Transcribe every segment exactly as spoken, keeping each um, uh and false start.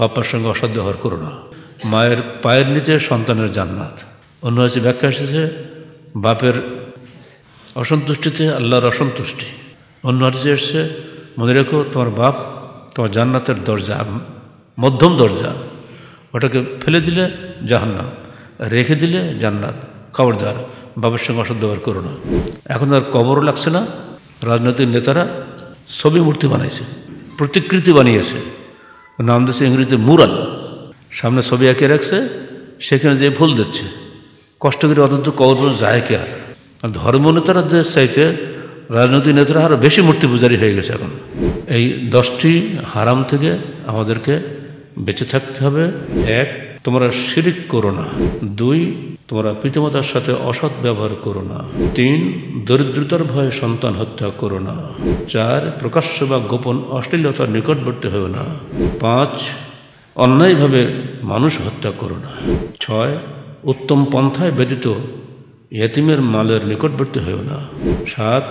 বাপ্পার সঙ্গে অসৎ ব্যবহার করো না। মায়ের পায়ের নিচে সন্তানের জান্নাত। অন্য হাদিসে ব্যাখ্যা এসেছে বাপের অসন্তুষ্টিতে আল্লাহর অসন্তুষ্টি। অন্য হাদিসে এসেছে মনে রেখো তোমার বাপ তোমার জান্নাতের দরজা, মধ্যম দরজা, ওটাকে ফেলে দিলে জাহান্নাম, রেখে দিলে জান্নাত। খবরদার বাপের সঙ্গে অসৎ ব্যবহার করো না। এখন আর কবরও লাগছে না, রাজনৈতিক নেতারা ছবি মূর্তি বানাইছে, প্রতিকৃতি বানিয়েছে, নাম দিচ্ছে ইংরেজিতে মুরাল। সামনে ছবি এঁকে রাখছে, সেখানে যে ফুল দিচ্ছে, কষ্ট করে অত্যন্ত কবর যায় কে। আর ধর্ম নেতাদের চাইতে রাজনৈতিক নেতারা আরও বেশি মূর্তি পূজারী হয়ে গেছে এখন। এই দশটি হারাম থেকে আমাদেরকে বেঁচে থাকতে হবে। এক, তোমরা শিরিক করো না। দুই, তোমরা পিতামাতার সাথে অসৎ ব্যবহার করো না। তিন, দরিদ্রতার ভয়ে সন্তান হত্যা করো না। চার, প্রকাশ্য বা গোপন অশ্লীলতার নিকটবর্তী হও না। পাঁচ, অন্যায়ভাবে মানুষ হত্যা করো না। ছয়, উত্তম পন্থায় ব্যতীত ইয়েতিমের মালের নিকটবর্তী হও না। সাত,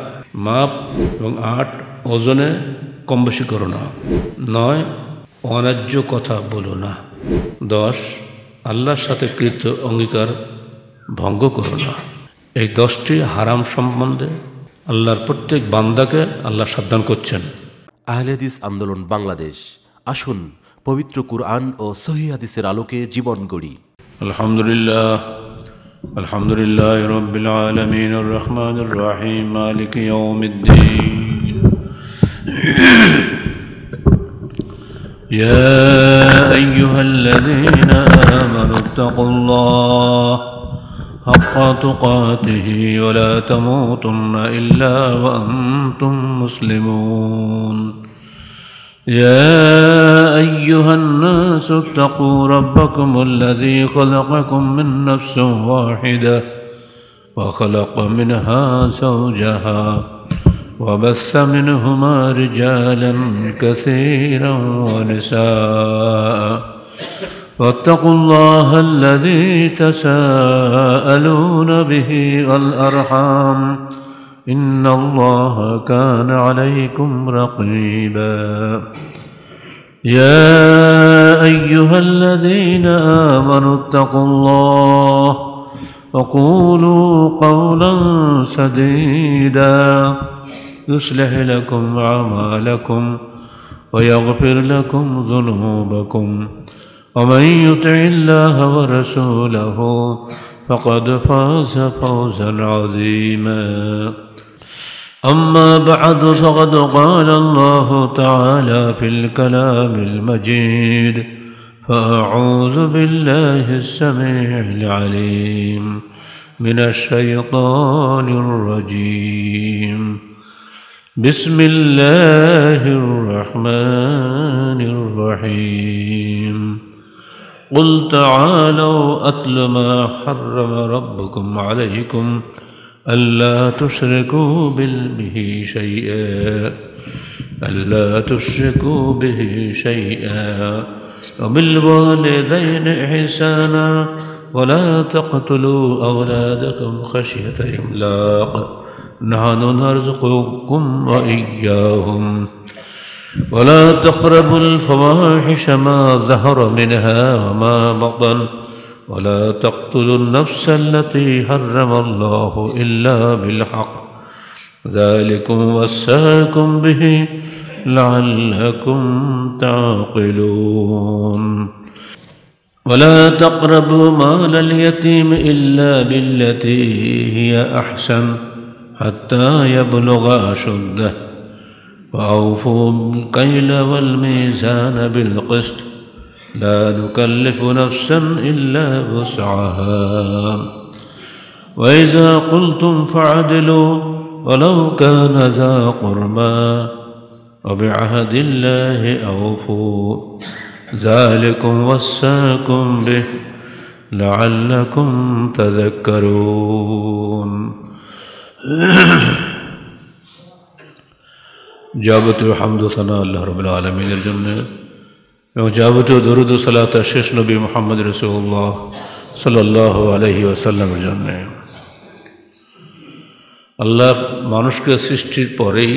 মাপ এবং আট ওজনে কম বেশি করো না। নয়, অন্যায্য কথা বলো না। দশ, আল্লাহর সাথে কৃত অঙ্গীকার ভঙ্গ করো না। এই দশটি হারাম সম্বন্ধে আল্লাহর প্রত্যেক বান্দাকে আল্লাহ সাবধান করছেন। আহলেহাদীছ আন্দোলন বাংলাদেশ, আসুন পবিত্র কুরআন ও সহিহ হাদিসের আলোকে জীবন গড়ি। আলহামদুলিল্লাহ, আলহামদুলিল্লাহ রাব্বিল আলামিন, আর রহমানির রহিম, মালিকি ইয়াউমিদ্দিন, ইয়া আইয়ুহা আল্লাযীনা আমানু তাকুল্লাহ হাক্কা তুকাতিহি ওয়া লা তামুতুন্না ইল্লা ওয়া আনতুম মুসলিমুন। يا أيها الناس اتقوا ربكم الذي خلقكم من نفس واحدة وخلق منها زوجها وبث منهما رجالا كثيرا ونساء واتقوا الله الذي تساءلون به والأرحام إن الله كان عليكم رقيبا. يا أيها الذين آمنوا اتقوا الله وقولوا قولا سديدا يصلح لكم أعمالكم ويغفر لكم ذنوبكم ومن يطع الله ورسوله فقد فاز فوزا عظيما. أما بعد، فقد قال الله تعالى في الكلام المجيد: فأعوذ بالله السميع العليم من الشيطان الرجيم، بسم الله الرحمن الرحيم. قل تعالوا أتل ما حرم ربكم عليكم ألا تشركوا به شيئا ألا تشركوا به شيئا وبالوالدين إحسانا ولا تقتلوا أولادكم خشية إملاق نحن نرزقكم وإياهم ولا تقربوا الفواحش ما ظهر منها وما بطن ولا تقتلوا النفس التي حرم الله إلا بالحق ذلكم وصاكم به لعلكم تعقلون. ولا تقربوا مال اليتيم إلا بالتي هي أحسن حتى يبلغ أشده وأوفوا الكيل والميزان بالقسط لا نكلف نفسا إلا وسعها وإذا قلتم فعدلوا ولو كان ذا قربى وبعهد الله أوفوا ذلكم وصاكم به لعلكم تذكرون. যাবতীয় হামদ ও সানা আল্লাহ রাব্বুল আলামিনের জন্য এবং যাবতীয় দরুদ ও সালাত শেষ নবী মুহাম্মদ রাসূলুল্লাহ সাল্লাল্লাহু আলাইহি ওয়াসাল্লামের জন্য। আল্লাহ মানুষকে সৃষ্টির পরেই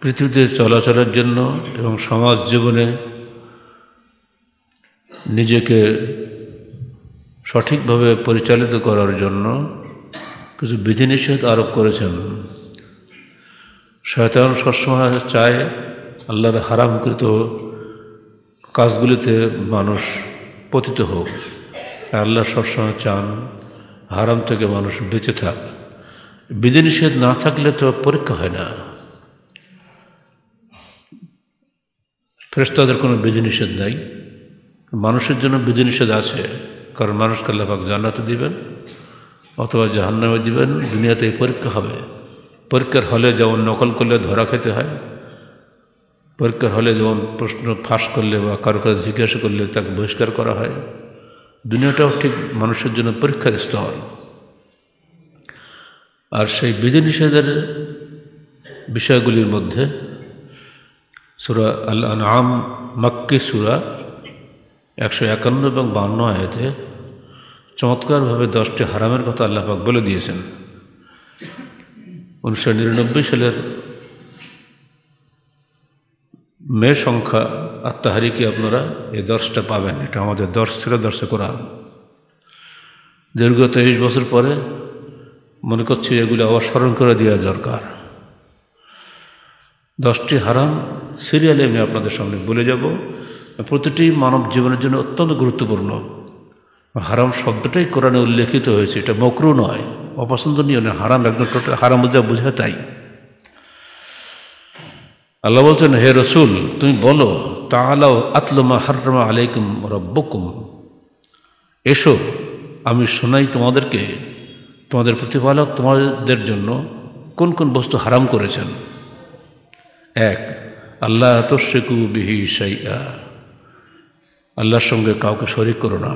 পৃথিবীতে চলাচলের জন্য এবং সমাজ জীবনে নিজেকে সঠিকভাবে পরিচালিত করার জন্য কিছু বিধিনিষেধ আরোপ করেছেন। শয়তান সবসময় চায় আল্লাহর হারামকৃত কাজগুলিতে মানুষ পতিত হোক, আল্লাহ সবসময় চান হারাম থেকে মানুষ বেঁচে থাক। বিধিনিষেধ না থাকলে তো পরীক্ষা হয় না। ফেরেশতাদের কোনো বিধিনিষেধ নাই, মানুষের জন্য বিধিনিষেধ আছে, কারণ মানুষকে আল্লাহ পাক জান্নাতে দিবেন অথবা জাহান্নামে দিবেন। দুনিয়াতে পরীক্ষা হবে, পরীক্ষার হলে যেমন নকল করলে ধরা খেতে হয়, পরীক্ষার হলে যেমন প্রশ্ন ফাঁস করলে বা কারো কাছে জিজ্ঞাসা করলে তাকে বহিষ্কার করা হয়। দুনিয়াটাও ঠিক মানুষের জন্য পরীক্ষার স্থল। আর সেই বিধিনিষেধের বিষয়গুলির মধ্যে সূরা আল আনআম মক্কি সূরা একশো একান্ন এবং বাহান্ন আয়াতে চমৎকারভাবে দশটি হারামের কথা আল্লাহ পাক বলে দিয়েছেন। উনিশশো নিরানব্বই সালের মে সংখ্যা আত্মাহারিকে আপনারা এই দর্শটা পাবেন। এটা আমাদের দর্শ ছিল, দর্শে কোরআন। দীর্ঘ তেইশ বছর পরে মনে করছি এগুলো আবার স্মরণ করে দেওয়া দরকার। দশটি হারাম সিরিয়ালে আমি আপনাদের সামনে বলে যাব, প্রতিটি মানব জীবনের জন্য অত্যন্ত গুরুত্বপূর্ণ। হারাম শব্দটাই কোরআনে উল্লেখিত হয়েছে, এটা মকরু নয়, অপছন্দনীয় নয়। হারাম একদম টোটাল হারাম যা বোঝায় তাই আল্লাহ বলছেন, হে রসুল তুমি বলো, তাআলাও আতলমা হারমা আলাইকুম রব্বুকুম, এসো আমি শোনাই তোমাদেরকে তোমাদের প্রতিপালক তোমাদের জন্য কোন কোন বস্তু হারাম করেছেন। এক, আল্লাহ তুশরিকু বিহি শাইআ, আল্লাহর সঙ্গে কাউকে শরিক করো না।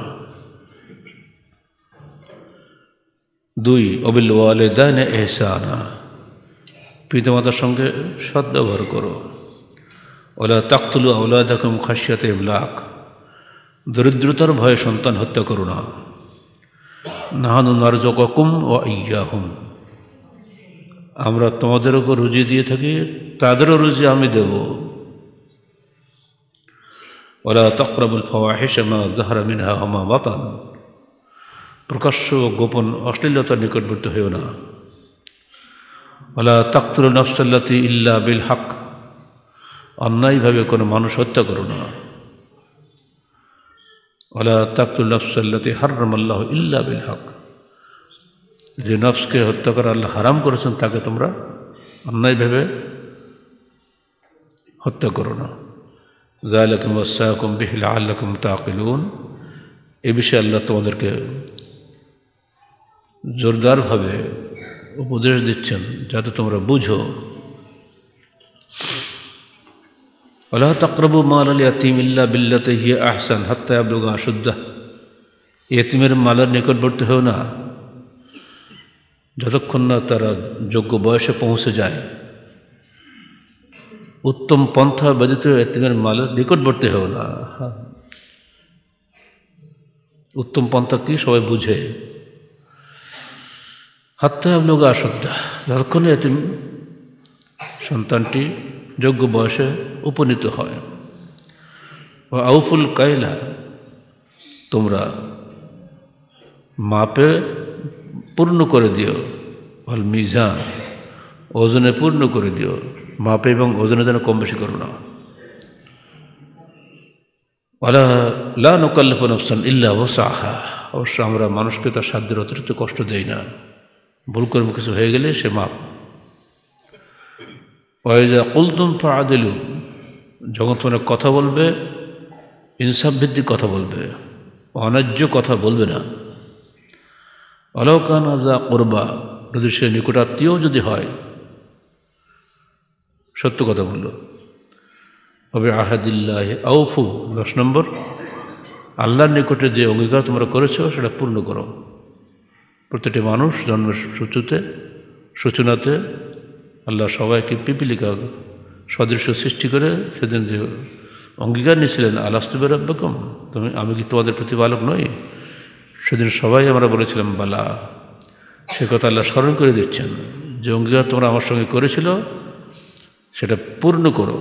দুই, ওয়াবিল ওয়ালিদাইনি ইহসানা, পিতামাতার সঙ্গে সৎ ব্যবহার করো। ওয়ালা তাকতুলু আওলাদাকুম খাশিয়াতা ইমলাক, দরিদ্রতার ভয়ে সন্তান হত্যা করো না। নাহানু নারযুকুকুম ওয়া ইয়াহুম, আমরা তোমাদের উপর রুজি দিয়ে থাকি, তাদেরও রুজি আমি দেব। ওয়ালা তাকরাবুল ফাওয়াহিশা মা যাহারা মিনহা ওয়া মা বাতান, প্রকাশ্য ও গোপন অশ্লীলতার নিকটবর্তী হইও না। ওয়ালা তাকতুলু নাফসাল্লাতী ইল্লা বিল হক, অন্যায়ভাবে কোনো মানুষ হত্যা করো না। ওয়ালা তাকতুলু নাফসাল্লাতী হাররামাল্লাহু ইল্লা বিল হক, যে নফসকে হত্যা করা আল্লাহ হারাম করেছেন তাকে তোমরা অন্যায়ভাবে হত্যা করো না। যালিকুম ওয়াসাকুম বিহি লাআল্লাকুম তাআকিলুন, এ বিষয়ে আল্লাহ তোমাদেরকে জোরদারভাবে উপদেশ দিচ্ছেন যাতে তোমরা বুঝো। ওয়ালা তাকরাবু মালাল ইয়াতীম ইল্লা বিল্লাতী হিয়া আহসান হাত্তা ইয়াবলুগা আশুদ্দাহ, ইয়তীমের মালের নিকটবর্তী হও না যতক্ষণ না তারা যোগ্য বয়সে পৌঁছে যায়। উত্তম পন্থা ব্যতীত ইয়তীমের মালের নিকটবর্তী হও না। উত্তম পন্থা কি সবাই বুঝে, হাত্তা ইয়াবলুগা আশুদ্দাহ, যতক্ষণ ইয়তীম সন্তানটি যোগ্য বয়সে উপনীত হয়। ও আউফুল কাইলা, তোমরা মাপে পূর্ণ করে দিও। ওয়াল মিজান, ওজনে পূর্ণ করে দিও, মাপে এবং ওজনে যেন কম বেশি করো না। ওয়ালা লা নুকাল্লিফু নাফসান ইল্লা ওয়াসাহা, অবশ্য আমরা মানুষকে তার সাধ্যের অতিরিক্ত কষ্ট দেই না, ভুল কর্ম কিছু হয়ে গেলে সে মাপ। ওয়াইজা কুলতুম ফাআদিলু, যখন তোমরা কথা বলবে ইনসাফ ভিত্তিক কথা বলবে, অন্যায্য কথা বলবে না। আলাও কানা যা কুরবা, যদি সে নিকটাত্মীয় যদি হয় সত্য কথা বলল। ওবি আহাদিল্লাহি আউফু, দশ নম্বর আল্লাহর নিকটে যে অঙ্গীকার তোমরা করেছ সেটা পূর্ণ করো। প্রতিটি মানুষ জন্মের সূচুতে সূচনাতে আল্লাহ সবাইকে পিপিলিকা সদৃশ্য সৃষ্টি করে সেদিন যে অঙ্গীকার নিয়েছিলেন, আলাস্তু বিরাব্বিকুম, তুমি আমি কি তোমাদের প্রতিপালক নই, সেদিন সবাই আমরা বলেছিলাম বালা, সে কথা আল্লাহ স্মরণ করে দিচ্ছেন যে অঙ্গীকার তোমরা আমার সঙ্গে করেছিল সেটা পূর্ণ করো।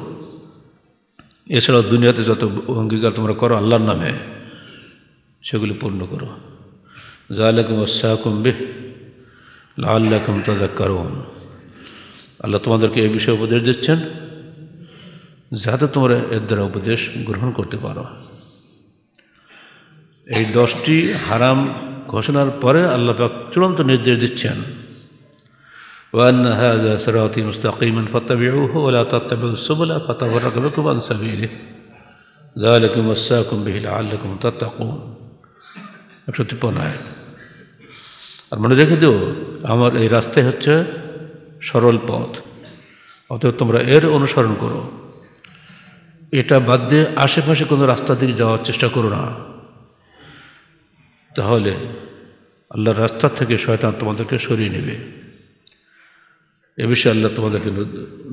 এছাড়াও দুনিয়াতে যত অঙ্গীকার তোমরা করো আল্লাহর নামে, সেগুলি পূর্ণ করো। যালিকুম ওয়াসাকুম বিহি লাআল্লাকুম তাযাক্কারুন। আল্লাহ তোমাদেরকে এই বিষয়ে উপদেশ দিচ্ছেন যাতে তোমরা এর দ্বারা উপদেশ গ্রহণ করতে পারো। এই দশটি হারাম ঘোষণার পরে আল্লাহ পাক চূড়ান্ত নির্দেশ দিচ্ছেন وأن هذا صراطي مستقيما فاتبعوه ولا تتبعوا السبل فتفرق بكم عن سبيله ذلكم وصاكم به لعلكم تتقون একশো তিপ্পান্ন আয়াত। আর মনে রেখে দিও আমার এই রাস্তাই হচ্ছে সরল পথ, অতএব তোমরা এর অনুসরণ করো। এটা বাদ দিয়ে আশেপাশে কোনো রাস্তা দিকে যাওয়ার চেষ্টা করো না, তাহলে আল্লাহর রাস্তা থেকে শয়তান তোমাদেরকে সরিয়ে নেবে। এ বিষয়ে আল্লাহ তোমাদেরকে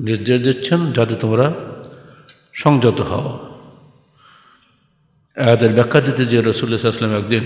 নির্দেশ দিচ্ছেন যাতে তোমরা সংযত হও। আয়াতের ব্যাখ্যা দিতে যে রাসূলুল্লাহ সাল্লাল্লাহু আলাইহি ওয়াসাল্লাম একদিন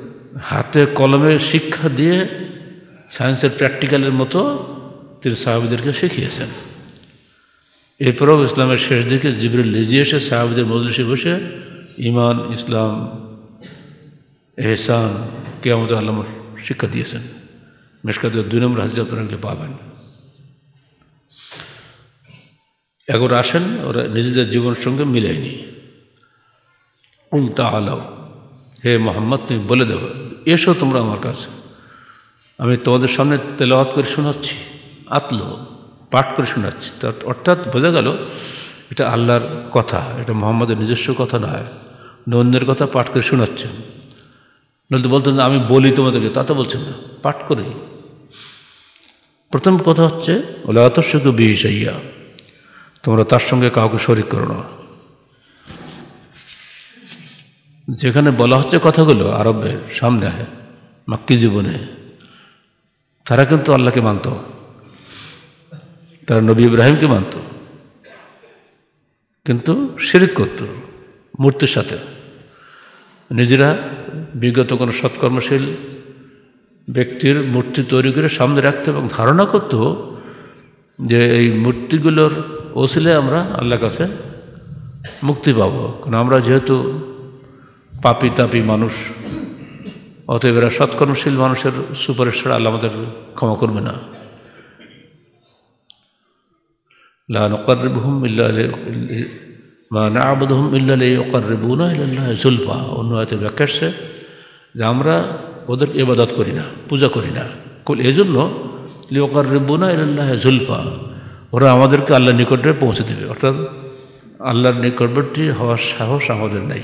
হাতে কলমে শিক্ষা দিয়ে সায়েন্সের প্র্যাকটিক্যালের মতো তিনি সাহাবীদেরকে শিখিয়েছেন। এরপরেও ইসলামের শেষ দিকে জিবরিল নিজে এসে সাহাবীদের মজলিসে বসে ইমান, ইসলাম, এহসান, কিয়ামতের আলামত শিক্ষা দিয়েছেন। মিশকাতের দুই নম্বর হাদিসে আপনারা এগুলো পাবেন। এখন আসেন ওরা নিজেদের জীবনের সঙ্গে মিলায়নি। কুল তাআলাও, হে মোহাম্মদ তুমি বলে দেবো এসো তোমরা আমার কাছে, আমি তোমাদের সামনে তেলাওয়াত করে শোনাচ্ছি, আতলো পাঠ করে শোনাচ্ছি। তার অর্থাৎ বোঝা গেল এটা আল্লাহর কথা, এটা মোহাম্মদের নিজস্ব কথা নয়, অন্যের কথা পাঠ করে শোনাচ্ছেন। নয়তো বলতেন আমি বলি তোমাদেরকে, তা তো বলছেন না, পাঠ করি। প্রথম কথা হচ্ছে ওলা আতস্যকে বিহিসাইয়া, তোমরা তার সঙ্গে কাউকে শরিক করো না। যেখানে বলা হচ্ছে কথাগুলো আরবের সামনে মাক্কি জীবনে তারা কিন্তু আল্লাহকে মানত, তারা নবী ইব্রাহিমকে মানত, কিন্তু শিরিক করত মূর্তির সাথে। নিজেরা বিগত কোনো সৎকর্মশীল ব্যক্তির মূর্তি তৈরি করে সামনে রাখত এবং ধারণা করত যে এই মূর্তিগুলোর ওসিলে আমরা আল্লাহর কাছে মুক্তি পাব, কারণ আমরা যেহেতু পাপি তাপি মানুষ, অতএব এরা সৎকর্মশীল মানুষের সুপারিশ ছাড়া আল্লাহ আমাদের ক্ষমা করবে না। লা নুকাররিবুহুম ইল্লা মা না'বুদুহুম ইল্লা লিইউকাররিবুনা ইলাল্লাহি যুলফা। অন্য আয়াতে ব্যাখ্যা আসছে যে আমরা ওদের ইবাদত করি না, পূজা করি না, কুল এজন্য লিইউকাররিবুনা ইলাল্লাহি যুলফা, ওরা আমাদেরকে আল্লাহর নিকটে পৌঁছে দেবে। অর্থাৎ আল্লাহর নিকটবর্তী হওয়ার সাহস আমাদের নাই,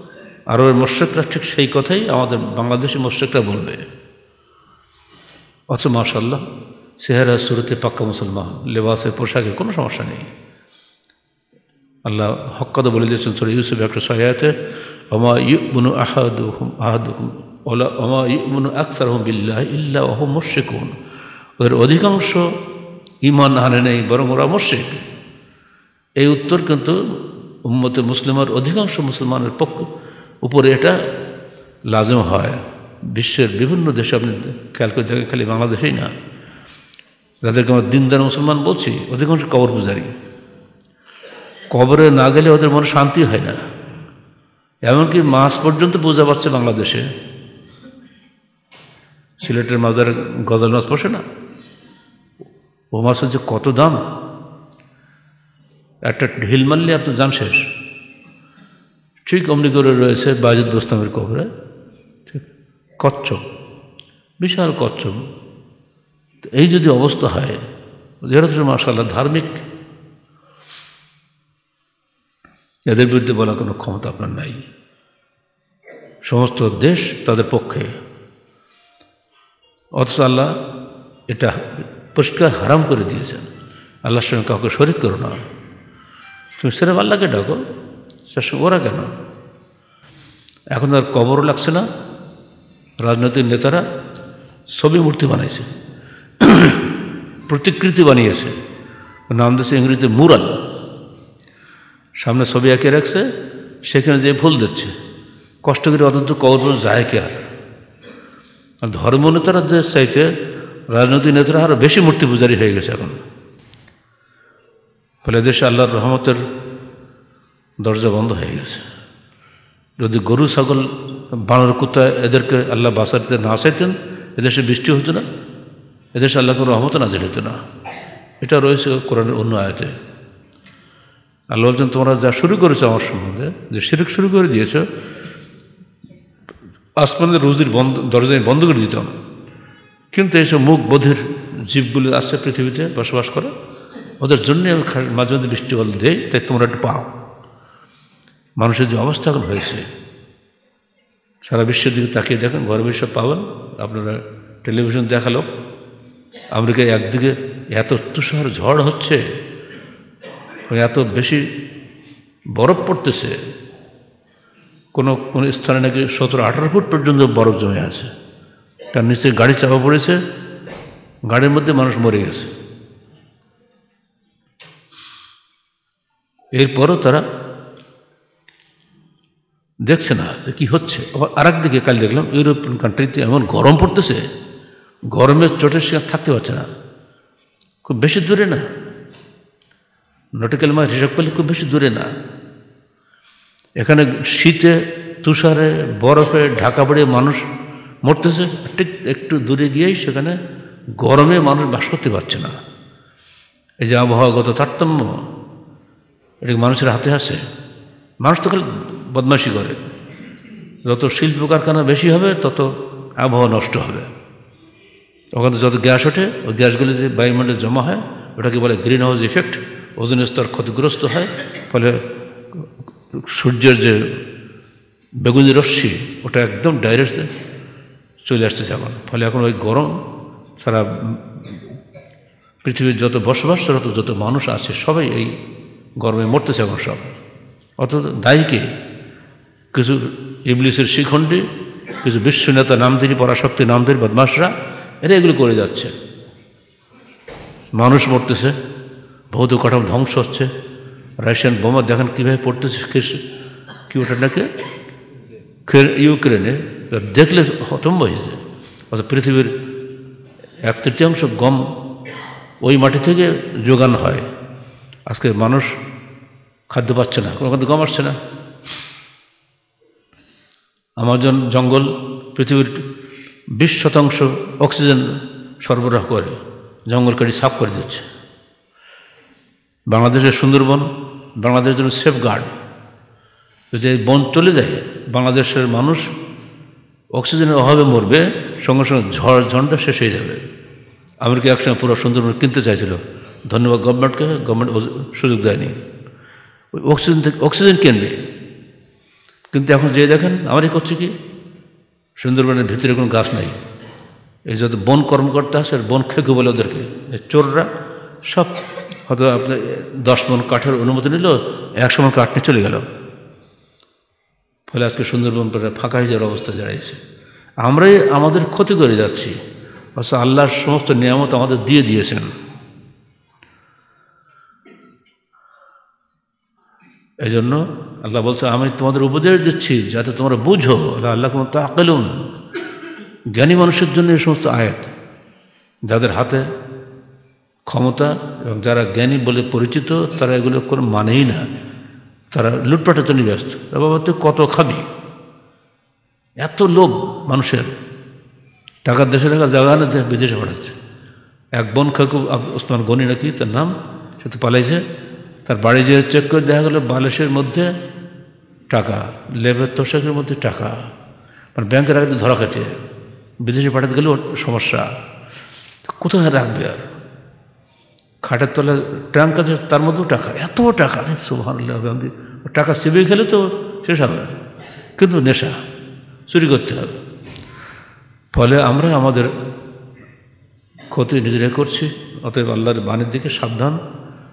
আরবের মুশরিকরা, ঠিক সেই কথাই আমাদের বাংলাদেশি মুশরিকরা বলবে। অথচ মাশাআল্লাহ চেহারা সুরতে পাক্কা মুসলমান, লেবাসে পোশাকে কোনো সমস্যা নেই। আল্লাহ হক কথা বলে দিয়েছেন সূরা ইউসুফ একশো ছয় আয়াতে, ওমা ইউমিনু আহাদুহুম আহাদুকুম ওয়ালা ওমা ইউমিনু আকসারুহুম বিল্লাহি ইল্লা ওয়া হুম মুশরিকুন। ওদের অধিকাংশ ঈমান আনে নেই, বরং ওরা মুশরিক। এই উত্তর কিন্তু উম্মতে মুসলিমার অধিকাংশ মুসলমানের পক্ষ উপরে এটা লাজম হয়। বিশ্বের বিভিন্ন দেশে আপনি খেয়াল করে দেখেন, খালি বাংলাদেশেই না, যাদেরকে আমরা দিনদার মুসলমান বলছি অধিকাংশ কবর পূজারী। কবরে না গেলে ওদের মনে শান্তি হয় না, এমনকি মাস পর্যন্ত পূজা পাচ্ছে বাংলাদেশে। সিলেটের মাজারে গজাল মাছ পোষে না, ও মাছের যে কত দাম, একটা ঢিল মারলে আপনার জান শেষ। ঠিক অমনি করে রয়েছে বাজিদ বোস্তামের কবরে, ঠিক কচ্ছপ, বিশাল কচ্ছপ, এই যদি অবস্থা হয় যেহেতু মাশাআল্লাহ ধার্মিক এদের বিরুদ্ধে বলা কোনো ক্ষমতা আপনার নাই সমস্ত দেশ তাদের পক্ষে অথচ আল্লাহ এটা পুরস্কার হারাম করে দিয়েছেন আল্লাহর সঙ্গে কাউকে শরীক করো না তুমি সেরে আল্লাহকে ডাকো সেসব ওরা কেন এখন আর কবরও লাগছে না রাজনৈতিক নেতারা ছবি মূর্তি বানাইছে প্রতিকৃতি বানিয়েছে নাম দিয়েছে ইংরেজিতে মুরাল সামনে ছবি এঁকে রাখছে সেখানে যে ফুল দিচ্ছে কষ্ট করে অত্যন্ত কবর যায় কে আর ধর্ম নেতারা যে চাইতে রাজনৈতিক নেতারা আরও বেশি মূর্তি পূজারী হয়ে গেছে এখন ফলে দেশে আল্লাহর রহমতের দরজা বন্ধ হয়ে গেছে যদি গরু ছাগল বানর কুত্তা এদেরকে আল্লাহ বাঁচাতে না চাইতেন এদেশে বৃষ্টি হতো না এদেশে আল্লাহ কোনো রহমত নাজিল হতো না এটা রয়েছে কোরআনের অন্য আয়াতে আল্লাহ বলছেন তোমরা যা শুরু করেছো আমার সম্বন্ধে যে শিরক শুরু করে দিয়েছ আসমানের রুজির বন্ধ দরজায় বন্ধ করে দিতাম কিন্তু এইসব মুখ বধির জীবগুলি আসছে পৃথিবীতে বসবাস করে ওদের জন্যে আমি মাঝে মাঝে বৃষ্টি বল দেই তাই তোমরা একটু পাও মানুষের যে অবস্থা হয়েছে সারা বিশ্বের দিকে তাকিয়ে দেখেন ঘরে বসে পাবেন আপনারা টেলিভিশন দেখালো আমেরিকায় একদিকে এত তুষার ঝড় হচ্ছে এত বেশি বরফ পড়তেছে কোনো কোনো স্থানে নাকি সতেরো আঠারো ফুট পর্যন্ত বরফ জমে আছে তার নিচে গাড়ি চাপা পড়েছে গাড়ির মধ্যে মানুষ মরে গেছে এরপরও তারা দেখছে না যে কী হচ্ছে আবার আর একদিকে কাল দেখলাম ইউরোপিয়ান কান্ট্রিতে এমন গরম পড়তেছে গরমের চোটের সে থাকতে পারছে না খুব বেশি দূরে না নটিক্যাল মাইল হিসাব করলে খুব বেশি দূরে না এখানে শীতে তুষারে বরফে ঢাকা পড়ে মানুষ মরতেছে ঠিক একটু দূরে গিয়েই সেখানে গরমে মানুষ বাস করতে পারছে না এই যে আবহাওয়াগত তারতম্য এটা মানুষের হাতে আসে মানুষ তো খালি বদমাশি করে যত শিল্প কারখানা বেশি হবে তত আবহাওয়া নষ্ট হবে ওখানে যত গ্যাস ওঠে ওই গ্যাসগুলি যে বায়ুমণ্ডলে জমা হয় ওটাকে বলে গ্রিন হাউস ইফেক্ট ওজন স্তর ক্ষতিগ্রস্ত হয় ফলে সূর্যের যে বেগুনি রশ্মি ওটা একদম ডাইরেক্ট চলে আসতেছে এখন ফলে এখন ওই গরম সারা পৃথিবীর যত বসবাসরত যত মানুষ আছে সবাই এই গরমে মরতেছে এখন সব অর্থাৎ দায়ীকে কিছু ইবলিসের শিখণ্ডী কিছু বিশ্ব নেতা নামধারী পরাশক্তি নামধারী বদমাশরা এরা এগুলো করে যাচ্ছে মানুষ মরতেছে ভৌত কাঠামো ধ্বংস হচ্ছে রাশিয়ান বোমা দেখেন কীভাবে পড়তেছে কি ওটা নাকি ইউক্রেনে দেখলে হতম্ব হয়ে যায় অর্থাৎ পৃথিবীর এক তৃতীয়াংশ গম ওই মাটি থেকে যোগান হয় আজকে মানুষ খাদ্য পাচ্ছে না কোনো খাদ্য গম আসছে না আমাজন জঙ্গল পৃথিবীর বিশ শতাংশ অক্সিজেন সরবরাহ করে জঙ্গল কেটে সাফ করে দিচ্ছে বাংলাদেশের সুন্দরবন বাংলাদেশের জন্য সেফগার্ড যদি বন চলে যায় বাংলাদেশের মানুষ অক্সিজেনের অভাবে মরবে সঙ্গে সঙ্গে ঝড় ঝঞ্ঝা শেষ হয়ে যাবে আমেরিকা একসঙ্গে পুরো সুন্দরবন কিনতে চাইছিল ধন্যবাদ গভর্নমেন্টকে গভর্নমেন্ট সুযোগ দেয়নি ওই অক্সিজেন থেকে অক্সিজেন কিনবে কিন্তু এখন যে দেখেন আমারই করছে কি সুন্দরবনের ভিতরে কোনো গাছ নাই এই যত বন কর্মকর্তা আছে বন খেকু বলে ওদেরকে চোররা সব হয়তো আপনার দশ মন কাঠের অনুমতি নিল একশো মন কাঠ নিয়ে চলে গেল ফলে আজকে সুন্দরবন প্রায় ফাঁকা হয়ে যাওয়ার অবস্থা দাঁড়িয়েছে আমরাই আমাদের ক্ষতি করে যাচ্ছি অথচ আল্লাহর সমস্ত নিয়ামত আমাদের দিয়ে দিয়েছেন এই জন্য আল্লাহ বলছে আমি তোমাদের উপদেশ দিচ্ছি যাতে তোমরা বুঝো আল্লাহ কোনো তা আকলুন জ্ঞানী মানুষের জন্য এই সমস্ত আয়াত যাদের হাতে ক্ষমতা এবং যারা জ্ঞানী বলে পরিচিত তারা এগুলো কোনো মানেই না তারা লুটপাটে তো ব্যস্ত বাবা তুই কত খাবি এত লোভ মানুষের টাকার দেশে টাকা জায়গা না বিদেশে পাঠাচ্ছে এক বোন খাকু ওসমান গনি নাকি তার নাম সে তো পালাইছে তার বাড়ি যে চেক করে দেখা গেলো বালিশের মধ্যে টাকা লেবের তোষাকের মধ্যে টাকা মানে ব্যাংকের আগে ধরা খাচ্ছে বিদেশে পাঠাতে গেলেও সমস্যা কোথায় রাখবে আর খাটের তলে ট্যাঙ্ক আছে তার মধ্যেও টাকা এত টাকা সুবহানাল্লাহ আমি টাকা সেবে খেলে তো শেষ হবে কিন্তু নেশা চুরি করতে হবে ফলে আমরা আমাদের ক্ষতি নিজেরা করছি অতএব আল্লাহর বাণীর দিকে সাবধান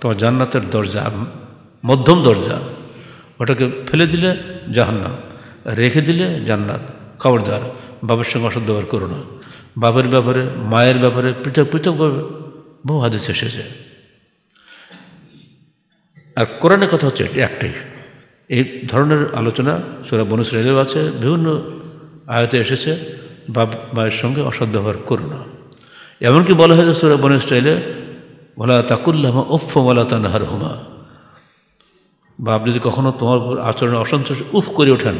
তোমার জান্নাতের দরজা মধ্যম দরজা ওটাকে ফেলে দিলে জাহান্নাম রেখে দিলে জান্নাত খবরদার বাবার সঙ্গে অসৎ ব্যবহার করো না বাবার ব্যাপারে মায়ের ব্যাপারে পৃথক পৃথকভাবে বহু হাদিস এসেছে আর কোরআনের কথা হচ্ছে একটাই এই ধরনের আলোচনা সূরা বনু ইসরাঈলেও আছে বিভিন্ন আয়াতে এসেছে বাপ মায়ের সঙ্গে অসৎ ব্যবহার করো না এমনকি বলা হয়েছে সূরা বনু ইসরাঈলে ওয়ালা তাকুল লাহুমা উফ ওয়ালা তানহারহুমা বাপ যদি কখনো তোমার আচরণে অসন্তোষ উফ করে ওঠেন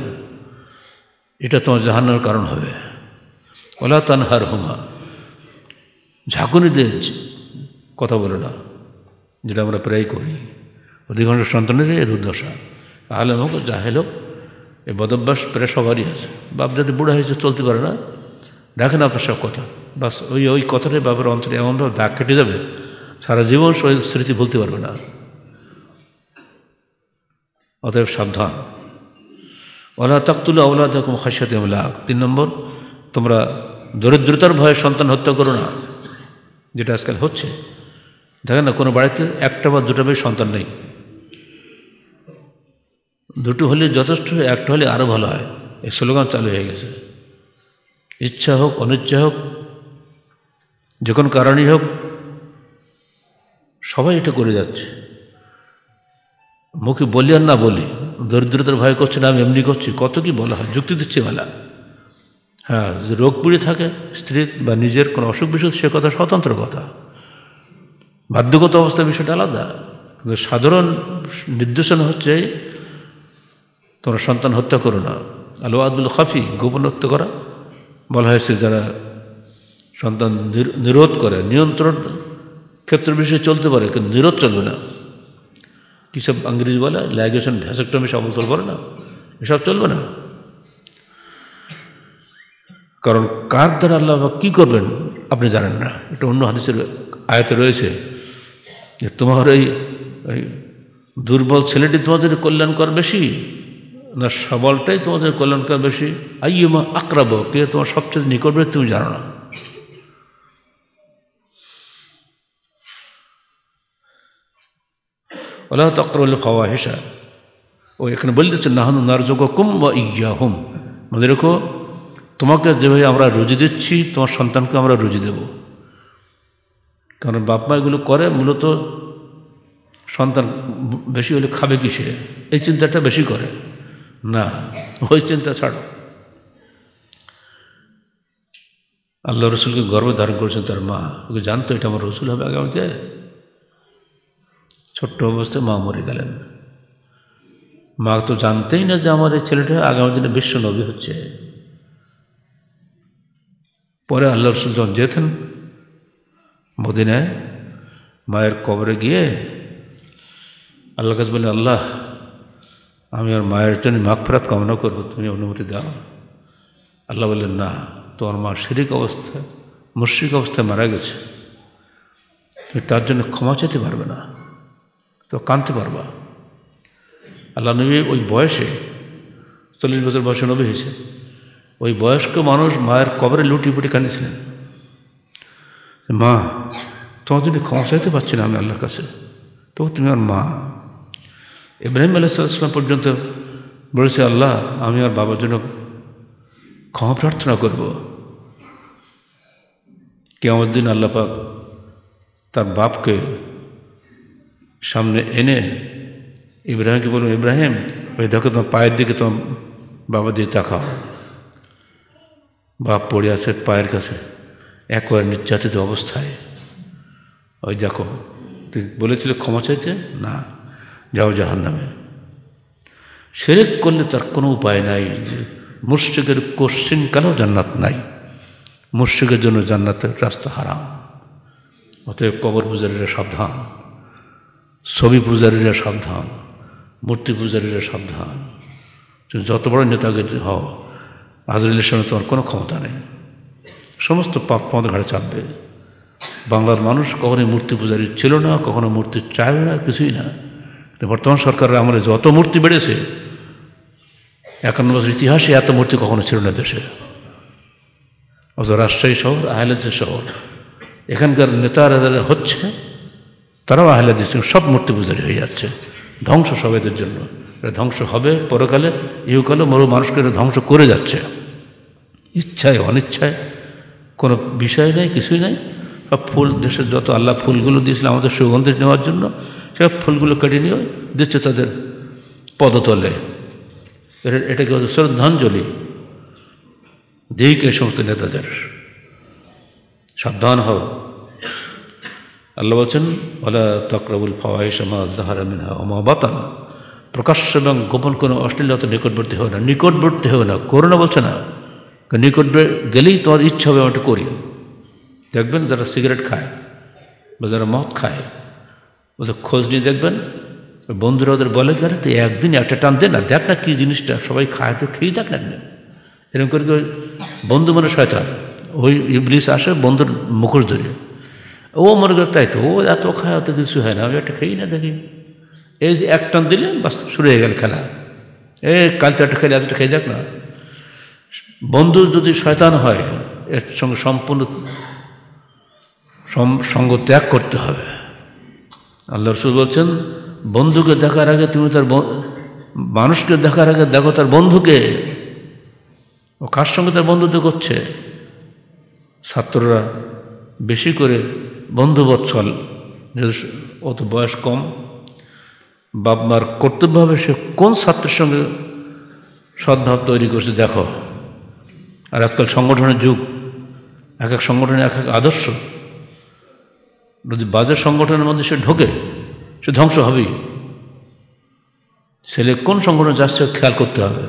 এটা তোমার জাহান্নামের কারণ হবে ওয়ালা তানহারহুমা ঝাঁকুনি দিয়ে কথা বলো না যেটা আমরা প্রায় করি অধিকাংশ সন্তানেরই এ দুর্দশা আলেম হোক জাহেল হোক এই বদভ্যাস প্রায় সবারই আছে বাপ যাতে বুড়া হয়েছে চলতে পারে না ডাকে না আপনার সব কথা বাস ওই ওই কথাটাই বাপের অন্তরে এমনভাবে দাগ কেটে যাবে সারা জীবন স্মৃতি ভুলতে পারবে না অতএব সাবধান ওয়ালা তাকতুলু আওলাদাকুম খাশিয়াতা ইমলাক তিন নম্বর তোমরা দরিদ্রতার ভয়ে সন্তান হত্যা করো না যেটা আজকাল হচ্ছে দেখেন না কোনো বাড়িতে একটা বা দুটো মেয়ে সন্তান নেই দুটো হলে যথেষ্ট একটা হলে আরও ভালো হয় এই স্লোগান চালু হয়ে গেছে ইচ্ছা হোক অনিচ্ছা হোক যে কোনো কারণেই হোক সবাই এটা করে যাচ্ছে মুখে বলি আর না বলি দরিদ্রতার ভয় করছে না আমি এমনি করছি কত কি বলা হয় যুক্তি দিচ্ছে মেলা হ্যাঁ যদি রোগ পীড়িত থাকে স্ত্রীর বা নিজের কোনো অসুখ বিসুখ সে কথা স্বতন্ত্র কথা বাধ্যগত অবস্থা বিষয়টা আলাদা কিন্তু সাধারণ নির্দেশনা হচ্ছে তোমরা সন্তান হত্যা করো না আলওয়াদুল খাফি গোপন হত্যা করা বলা হয়েছে যারা সন্তান নিরোধ করে নিয়ন্ত্রণ ক্ষেত্র বিষয়ে চলতে পারে কিন্তু নিরোধ চলবে না কিসব ইংরেজি বলে লাইগেশন ভ্যাসেক্টমি সব বলতে পারে না এসব চলবে না কারণ কার দ্বারা আল্লাহ কী করবেন আপনি জানেন না এটা অন্য হাদিসের আয়াতে রয়েছে যে তোমার এই দুর্বল ছেলেটি তোমাদের কল্যাণকর বেশি না সবলটাই তোমাদের কল্যাণকর বেশি আইয়ুমা আকরাব কে তোমার সবচেয়ে নিকটবে তুমি জানো না ওয়ালা তাকরাবুল ফাওয়াহিশা ও এখানে বলতেছে নাহনু নারযুকুকুম ওয়া ইয়াহুম মনে রেখো তোমাকে যেভাবে আমরা রুজি দিচ্ছি তোমার সন্তানকে আমরা রুজি দেব কারণ বাপ মা এগুলো করে মূলত সন্তান বেশি হলে খাবে কিসে এই চিন্তাটা বেশি করে না ওই চিন্তা ছাড়ো আল্লাহ রসুলকে গর্বে ধারণ করেছেন তার মা ওকে জানতো এটা আমার রসুল হবে আগামীতে ছোট্ট অবস্থায় মা মরে গেলেন মা তো জানতেই না যে আমার এই ছেলেটা আগামী দিনে বিশ্ব নবী হচ্ছে পরে আল্লাহ রসুল যখন যেতেন মদিনায় মায়ের কবরে গিয়ে আল্লাহ কাছে বললেন আল্লাহ আমি আর মায়ের জন্য মাগফিরাত কামনা করবো তুমি অনুমতি দাও আল্লাহ বললেন না তোমার মা শিরক অবস্থায় মুশরিক অবস্থায় মারা গেছে তুমি তার জন্য ক্ষমা চাইতে পারবে না তো কাঁদতে পারবা আল্লাহ নবী ওই বয়সে চল্লিশ বছর বয়সে নবী হয়েছে ওই বয়স্ক মানুষ মায়ের কবরে লুটি পুটি কাঁদিয়েছিলেন মা তোমার জন্য ক্ষমা চাইতে পারছি না আমি আল্লাহর কাছে তবু তুমি আমার মা ইব্রাহিম আলাইহিস সালাম পর্যন্ত বলেছে আল্লাহ আমি আর বাবার জন্য ক্ষমা প্রার্থনা করব কিয়ামত দিন আল্লাহ পাক তার বাপকে সামনে এনে ইব্রাহিমকে বলল ইব্রাহিম ওই দেখো তোমার পায়ের দিকে তোমার বাবা দিয়ে তাকাও বাপ পড়ে আছে পায়ের কাছে একবার নির্যাতিত অবস্থায় ওই দেখো বলেছিল ক্ষমা চাইতে না যাও জাহান্নামে শিরক করলে তার কোনো উপায় নাই মুশরিকের কোশ্চিন কালো জান্নাত নাই মুশরিকের জন্য জান্নাতের রাস্তা হারাম অতএব কবর পূজারীরা সাবধান ছবি পূজারীরা সাবধান মূর্তি পূজারীরা সাবধান তুমি যত বড় নেতাগিরি হও আজরাইলের সামনে তোমার কোনো ক্ষমতা নেই সমস্ত পাপ তোমাদের ঘাড়ে চাপবে বাংলার মানুষ কখনো মূর্তি পূজারী ছিল না কখনো মূর্তি চায় না কিছুই না বর্তমান সরকারের আমলে যত মূর্তি বেড়েছে একান্ন বছর ইতিহাসে এত মূর্তি কখনো ছিল না দেশে অথচ রাজশাহী শহর আহলেহাদীছ শহর এখানকার নেতারা যারা হচ্ছে তারাও আহলেহাদীছ সব মূর্তি পূজারী হয়ে যাচ্ছে ধ্বংস সবেদের জন্য ধ্বংস হবে পরকালে ইহকালে মরু মানুষকে ধ্বংস করে যাচ্ছে ইচ্ছায় অনিচ্ছায় কোনো বিষয় নেই কিছুই নেই সব ফুল দেশের যত আল্লাহ ফুলগুলো দিয়েছিলেন আমাদের সুগন্ধি নেওয়ার জন্য সব ফুলগুলো কেটে নিয়ে দিচ্ছে তাদের পদতলে এটাকে হচ্ছে শ্রদ্ধাঞ্জলি দিক এ সমস্ত নেতাদের সাবধান হও আল্লাহ বলছেন ওয়ালা তাকরাবুল ফাওয়াহিশা মা যাহারা মিনহা ওয়া মা বাতান প্রকাশ্য এবং গোপন কোনো অশ্লীলতা নিকটবর্তী হয় না নিকটবর্তী হয় না করোনা বলছে না নিকট গেলেই তোমার ইচ্ছা হবে আমাকে করি দেখবেন যারা সিগারেট খায় বা যারা মদ খায় ওদের খোঁজ নিয়ে দেখবেন বন্ধুরা ওদের বলে কেন তুই একদিন একটা টান দে না দেখ না কী জিনিসটা সবাই খায় তো খেয়েই দেখ না এরকম করে বন্ধু মানে শয়তান ওই ইবলিস আসে বন্ধুর মুখোশ ধরে ও মনে করে তাই তো ও এত খায় অত কিছু হয় না আমি একটা খেয়েই না দেখি এই যে এক টান দিলে বাস শুরু হয়ে গেল খেলা এ কাল তো একটা খেলে আজটা খেয়ে দেখ না বন্ধু যদি শয়তান হয় এর সঙ্গে সম্পূর্ণ সঙ্গ ত্যাগ করতে হবে আল্লাহ রাসূল বলছেন বন্ধুকে দেখার আগে তুমি তার মানুষকে দেখার আগে দেখো তার বন্ধুকে ও কার সঙ্গে তার বন্ধুত্ব করছে ছাত্ররা বেশি করে বন্ধু বৎসল অত বয়স কম বাপ মার কর্তব্য হবে সে কোন ছাত্রের সঙ্গে সদ্ভাব তৈরি করছে দেখো আর আজকাল সংগঠনের যুগ এক এক সংগঠনে এক এক আদর্শ যদি বাজার সংগঠনের মধ্যে সে ঢোকে সে ধ্বংস হবেই ছেলে কোন সংগঠন যাচ্ছে খেয়াল করতে হবে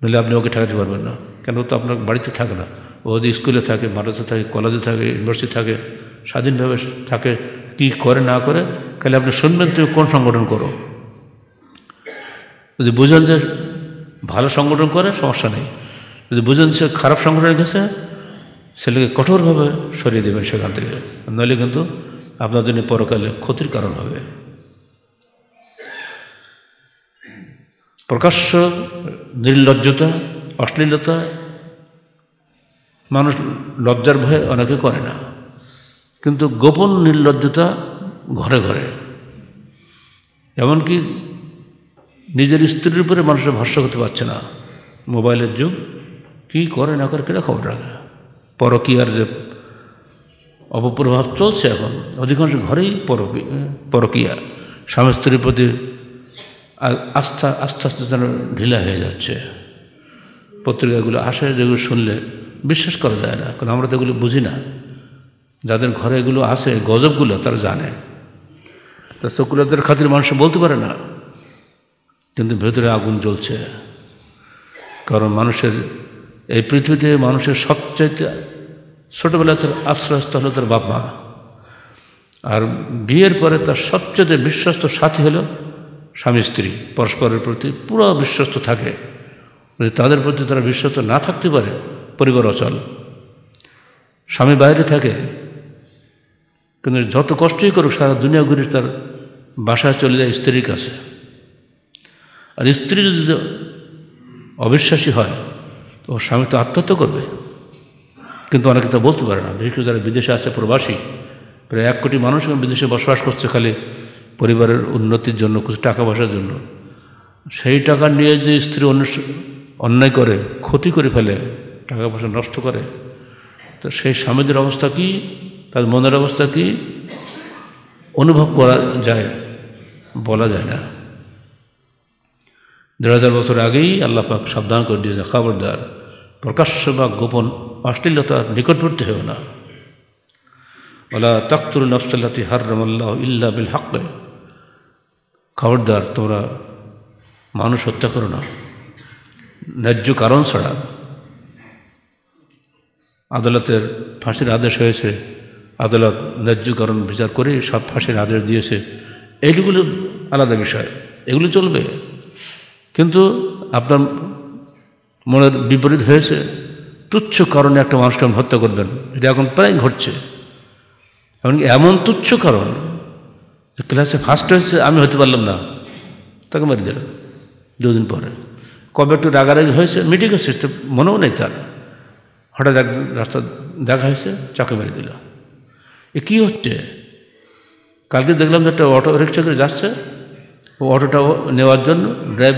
নইলে আপনি ওকে ঠেকাতে পারবেন না কেন তো আপনার বাড়িতে থাকে না ও যদি স্কুলে থাকে মাদ্রাসা থাকে কলেজে থাকে ইউনিভার্সিটি থাকে স্বাধীনভাবে থাকে কী করে না করে তাহলে আপনি শুনবেন তুমি কোন সংগঠন করো যদি বুঝেন যে ভালো সংগঠন করে সমস্যা নেই যদি বুঝেন সে খারাপ সংগঠনের কাছে ছেলেকে কঠোরভাবে সরিয়ে দেবেন সেখান থেকে নইলে কিন্তু আপনার জন্য পরকালে ক্ষতির কারণ হবে প্রকাশ্য নির্লজ্জতা অশ্লীলতা মানুষ লজ্জার ভয়ে অনেকে করে না কিন্তু গোপন নির্লজ্জতা ঘরে ঘরে এমনকি নিজের স্ত্রীর উপরে মানুষের ভরসা করতে পারছে না মোবাইলের যুগ কী করে না করে কেটে খবর রাখে পরকীয়ার যে অপপ্রভাব চলছে এখন অধিকাংশ ঘরেই পরকীয়া স্বামী স্ত্রীর প্রতি আস্থা আস্তে আস্তে যেন ঢিলা হয়ে যাচ্ছে পত্রিকাগুলো আসে যেগুলো শুনলে বিশ্বাস করা যায় না কারণ আমরা তো এগুলো বুঝি না যাদের ঘরে এগুলো আসে গজবগুলো তারা জানে তা চকুলাদের খাতির মানুষ বলতে পারে না কিন্তু ভেতরে আগুন জ্বলছে কারণ মানুষের এই পৃথিবীতে মানুষের সবচাইতে ছোটোবেলা তার আশ্রয়স্থল হলো তার বাপ মা আর বিয়ের পরে তার সবচেয়ে বিশ্বস্ত সাথী হলো স্বামী স্ত্রী পরস্পরের প্রতি পুরো বিশ্বস্ত থাকে তাদের প্রতি তারা বিশ্বস্ত না থাকতে পারে পরিবার অচল স্বামী বাইরে থাকে কিন্তু যত কষ্টই করুক সারা দুনিয়া ঘুরে তার বাসায় চলে যায় স্ত্রীর কাছে আর স্ত্রী যদি অবিশ্বাসী হয় তো স্বামী তো আত্মহত্যা করবে কিন্তু অনেকে তা বলতে পারে না বিশেষ করে যারা বিদেশে আছে প্রবাসী প্রায় এক কোটি মানুষ বিদেশে বসবাস করছে খালি পরিবারের উন্নতির জন্য কিছু টাকা পয়সার জন্য সেই টাকা নিয়ে যে স্ত্রী অন্য অন্যায় করে ক্ষতি করে ফেলে টাকা পয়সা নষ্ট করে তো সেই স্বামীদের অবস্থা কী তার মনের অবস্থা কী অনুভব করা যায় বলা যায় না দেড় হাজার বছর আগেই আল্লাহ পাক সাবধান করে দিয়েছে খবরদার প্রকাশ্য বা গোপন অশ্লীলতার নিকটবর্তী হয়েও না। ولا تقتلوا النفس التي حرم الله إلا بالحق খবরদার তোমরা মানুষ হত্যা করো না ন্যায্য কারণ ছাড়া আদালতের ফাঁসির আদেশ হয়েছে আদালত ন্যায্য কারণ বিচার করে সব ফাঁসির আদেশ দিয়েছে এইগুলো আলাদা বিষয় এগুলো চলবে কিন্তু আপনার মনের বিপরীত হয়েছে তুচ্ছ কারণে একটা মানুষকে হত্যা করবেন এটা এখন প্রায় ঘটছে এমন এমন তুচ্ছ কারণ ক্লাসে ফার্স্ট হয়েছে আমি হতে পারলাম না তাকে মেরে দিল দুদিন পরে কবে একটু রাগারাগি হয়েছে মিটিংয়ের সিস্টেম মনেও নেই তার হঠাৎ এক রাস্তা দেখা হয়েছে চাকে মেরে দিল এ কী হচ্ছে কালকে দেখলাম যে একটা অটো রিক্সা করে যাচ্ছে ও অটোটা নেওয়ার জন্য ড্রাইভ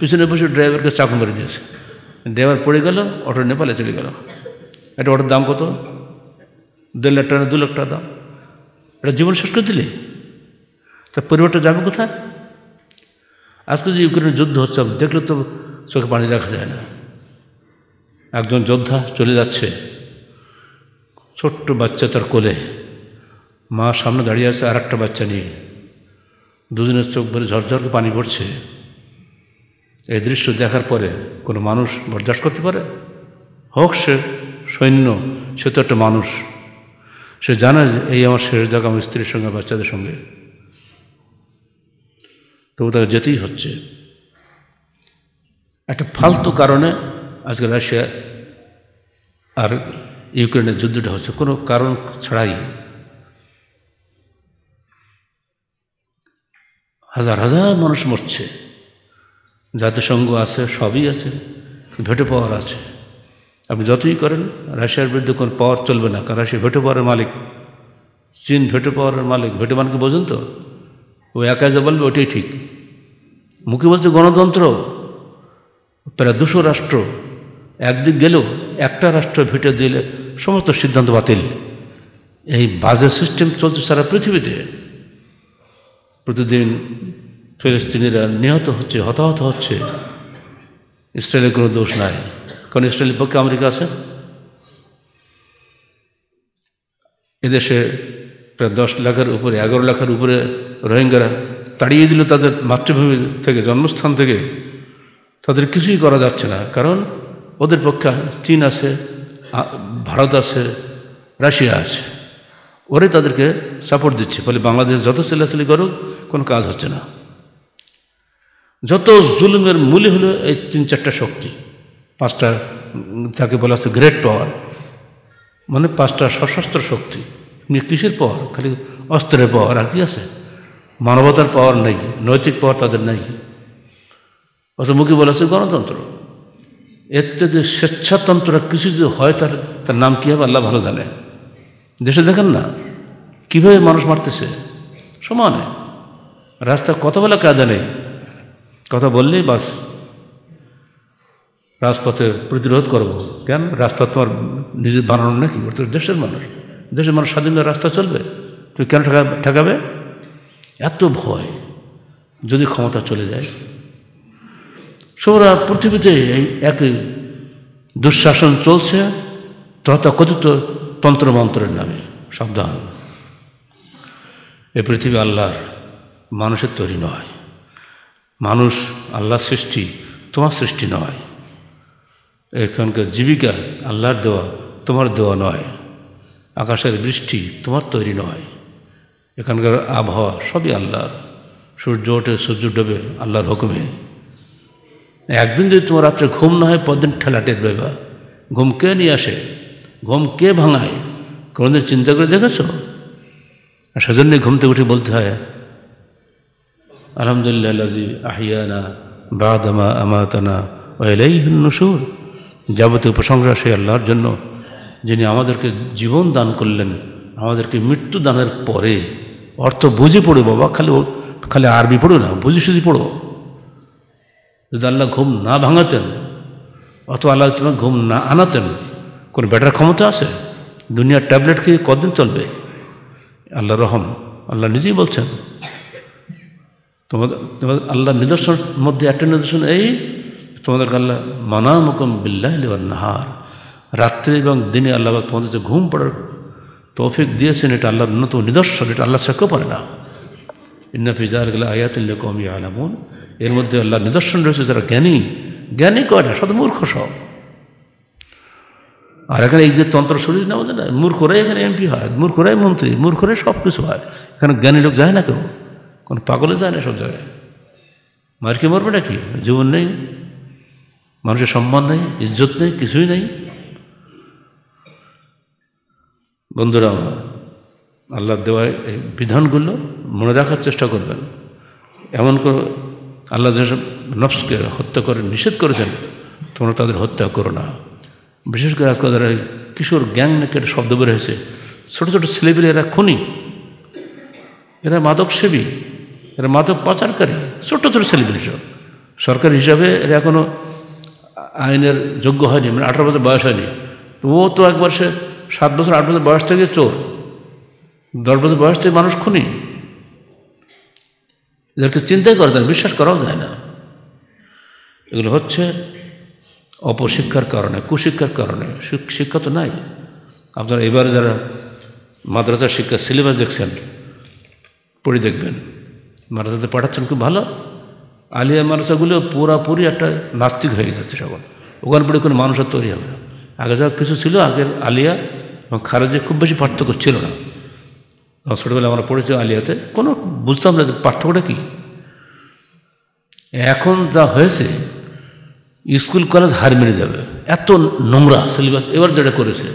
পিছনে বসে ড্রাইভারকে চাকু মেরে দিয়েছে ড্রাইভার পড়ে গেল অটো নেপালে চলে গেল একটা অটোর দাম কত দেড় লাখ টাকা দু লাখ টাকা দাম এটা জীবন শেষ করে দিলে তা পরিবারটা যাবে কোথায় আজকে যে ইউক্রেনের যুদ্ধ হচ্ছে দেখলে তো চোখে পানি রাখা যায় না একজন যোদ্ধা চলে যাচ্ছে ছোট্ট বাচ্চা তার কোলে মা সামনে দাঁড়িয়ে আছে আর একটা বাচ্চা নিয়ে দুজনের চোখ ভরে ঝরঝর করে পানি পড়ছে এই দৃশ্য দেখার পরে কোনো মানুষ বরদাস্ত করতে পারে হোক সে সৈন্য সে তো একটা মানুষ সে জানে এই আমার শেষ দেখা আমার স্ত্রীর সঙ্গে বাচ্চাদের সঙ্গে তবু তাকে যেতেই হচ্ছে একটা ফালতু কারণে আজকে রাশিয়া আর ইউক্রেনের যুদ্ধটা হচ্ছে কোনো কারণ ছাড়াই হাজার হাজার মানুষ মরছে জাতিসংঘ আছে সবই আছে ভেটো পাওয়ার আছে আপনি যতই করেন রাশিয়ার বিরুদ্ধে কোনো পাওয়ার চলবে না কারণ রাশিয়া ভেটো পাওয়ারের মালিক চীন ভেটো পাওয়ারের মালিক ভেটো মানকে বোঝেন তো ও একাই যা বলবে ওটাই ঠিক মুখে বলছে গণতন্ত্র প্রায় দুশো রাষ্ট্র একদিক গেলেও একটা রাষ্ট্র ভেটো দিলে সমস্ত সিদ্ধান্ত বাতিল এই বাজে সিস্টেম চলছে সারা পৃথিবীতে প্রতিদিন ফিলিস্তিনিরা নিহত হচ্ছে হতাহত হচ্ছে ইসরায়েলের কোনো দোষ নাই কারণ ইসরায়েলের পক্ষে আমেরিকা আছে এদেশে প্রায় দশ লাখের উপরে এগারো লাখের উপরে রোহিঙ্গারা তাড়িয়ে দিল তাদের মাতৃভূমি থেকে জন্মস্থান থেকে তাদের কিছুই করা যাচ্ছে না কারণ ওদের পক্ষে চীন আছে ভারত আছে রাশিয়া আছে ওরাই তাদেরকে সাপোর্ট দিচ্ছে ফলে বাংলাদেশ যত চিল্লাচিল্লি করুক কোনো কাজ হচ্ছে না যত জুলুমের মূলে হলো এই তিন চারটা শক্তি পাঁচটা যাকে বলা হচ্ছে গ্রেট পাওয়ার মানে পাঁচটা সশস্ত্র শক্তি কিসের পাওয়ার খালি অস্ত্রের পাওয়ার আর কি আছে মানবতার পাওয়ার নাই নৈতিক পাওয়ার তাদের নাই অথচ মুখে বলা হচ্ছে গণতন্ত্র এর যে স্বেচ্ছাতন্ত্র কিছু যে হয় তার তার নাম কী হবে আল্লাহ ভালো জানে দেশে দেখেন না কীভাবে মানুষ মারতেছে সমানে রাস্তা কথা বলা কায়দা নেই কথা বললেই বাস রাজপথে প্রতিরোধ করবো কেন রাজপথ তোমার নিজের বানানো নাকি দেশের মানুষ দেশের মানুষ স্বাধীনতা রাস্তা চলবে তুমি কেন ঠেকা ঠেকাবে এত ভয় যদি ক্ষমতা চলে যায় সারা পৃথিবীতে এই একই দুঃশাসন চলছে তথাকথিত তন্ত্রমন্ত্রের নামে সাবধান এই পৃথিবী আল্লাহর মানুষের তৈরি নয় মানুষ আল্লাহর সৃষ্টি তোমার সৃষ্টি নয় এখানকার জীবিকা আল্লাহর দেওয়া তোমার দেওয়া নয় আকাশের বৃষ্টি তোমার তৈরি নয় এখানকার আবহাওয়া সবই আল্লাহর সূর্য ওঠে সূর্য ডোবে আল্লাহর হুকুমে একদিন যদি তোমার রাত্রে ঘুম না হয় পরদিন ঠেলা টের পাবা ঘুম কে নিয়ে আসে ঘুম কে ভাঙায় কোনোদিন চিন্তা করে দেখেছ আর সেজন্যই ঘুম থেকে উঠে বলতে হয় আলহামদুলিল্লাহ লাজি আহিয়ানা বাদামা আমাতানা ও ইলাইহিন নুশুর যাবতীয় প্রশংসা সেই আল্লাহর জন্য যিনি আমাদেরকে জীবন দান করলেন আমাদেরকে মৃত্যু দানের পরে অর্থ বুঝে পড়ো বাবা খালি খালি আরবি পড়ো না বুঝে সুঝে পড়ো যদি আল্লাহ ঘুম না ভাঙাতেন অথবা আল্লাহ তোমার ঘুম না আনাতেন কোনো ব্যাটার ক্ষমতা আছে দুনিয়ার ট্যাবলেট খেয়ে কদিন চলবে আল্লাহ রহম আল্লাহ নিজেই বলছেন তোমাদের তোমাদের আল্লাহর নিদর্শনের মধ্যে একটা নিদর্শন এই তোমাদেরকে আল্লাহ মানামুকুম বিল্লাইলি ওয়ান নাহার রাত্রে এবং দিনে আল্লাহ তোমাদের যে ঘুম পড়ার তৌফিক দিয়েছেন এটা আল্লাহর অন্যতম নিদর্শন এটা আল্লাহ সাক্ষ্য পারে না ইন্না ফি যালিকা আয়াতিন লিকাওমি ইয়ালামুন এর মধ্যে আল্লাহর নিদর্শন রয়েছে যারা জ্ঞানী জ্ঞানী করে সদ মূর্খ সব আর এখানে এই যে তন্ত্র শরীর না বোঝে না মূর্খরাই এখানে এমপি হয় মূর্খরাই মন্ত্রী মূর্খরাই সব কিছু হয় এখানে জ্ঞানী লোক যায় না কেউ কোন পাগলে যায় না সব জায়গায় মারকে মরবে নাকি জীবন নেই মানুষের সম্মান নেই ইজ্জত নেই কিছুই নেই বন্ধুরা আল্লাহ দেওয়া এই বিধানগুলো মনে রাখার চেষ্টা করবেন এমন করে আল্লাহ যেসব নফসকে হত্যা করে নিষেধ করেছেন তোমরা তাদের হত্যা করো না বিশেষ করে আজকাল যারা কিশোর গ্যাং নাকি একটা শব্দ বের হয়েছে ছোটো ছোটো ছেলেপেলে এরা খুনি এরা মাদক সেবী এরা মাদক পাচারকারী ছোটো ছোটো ছেলেপেলে সব সরকার হিসাবে এরা এখনও আইনের যোগ্য হয়নি মানে আঠারো বছর বয়স হয়নি তো ও তো একবার সে সাত বছর আট বছর বয়স থেকে চোর দশ বছর বয়স থেকে মানুষ খুনি এদেরকে চিন্তাই করা যায় বিশ্বাস করাও যায় না এগুলো হচ্ছে অপশিক্ষার কারণে কুশিক্ষার কারণে শিক্ষা তো নাই আপনারা এবারে যারা মাদ্রাসার শিক্ষা সিলেবাস দেখছেন পড়ে দেখবেন মাদ্রাসাতে পাঠাচ্ছেন খুব ভালো আলিয়া মাদ্রাসাগুলো পুরাপুরি একটা নাস্তিক হয়ে গেছে সবার ওখানে পড়ে কোনো মানুষের তৈরি হবে না আগে যা কিছু ছিল আগের আলিয়া এবং খারেজে খুব বেশি পার্থক্য ছিল না ছোটবেলা আমরা পড়েছি আলিয়াতে কোনো বুঝতাম না যে পার্থক্যটা কী এখন যা হয়েছে স্কুল কলেজ হার মেনে যাবে এত নোংরা সিলেবাস এবার যেটা করেছে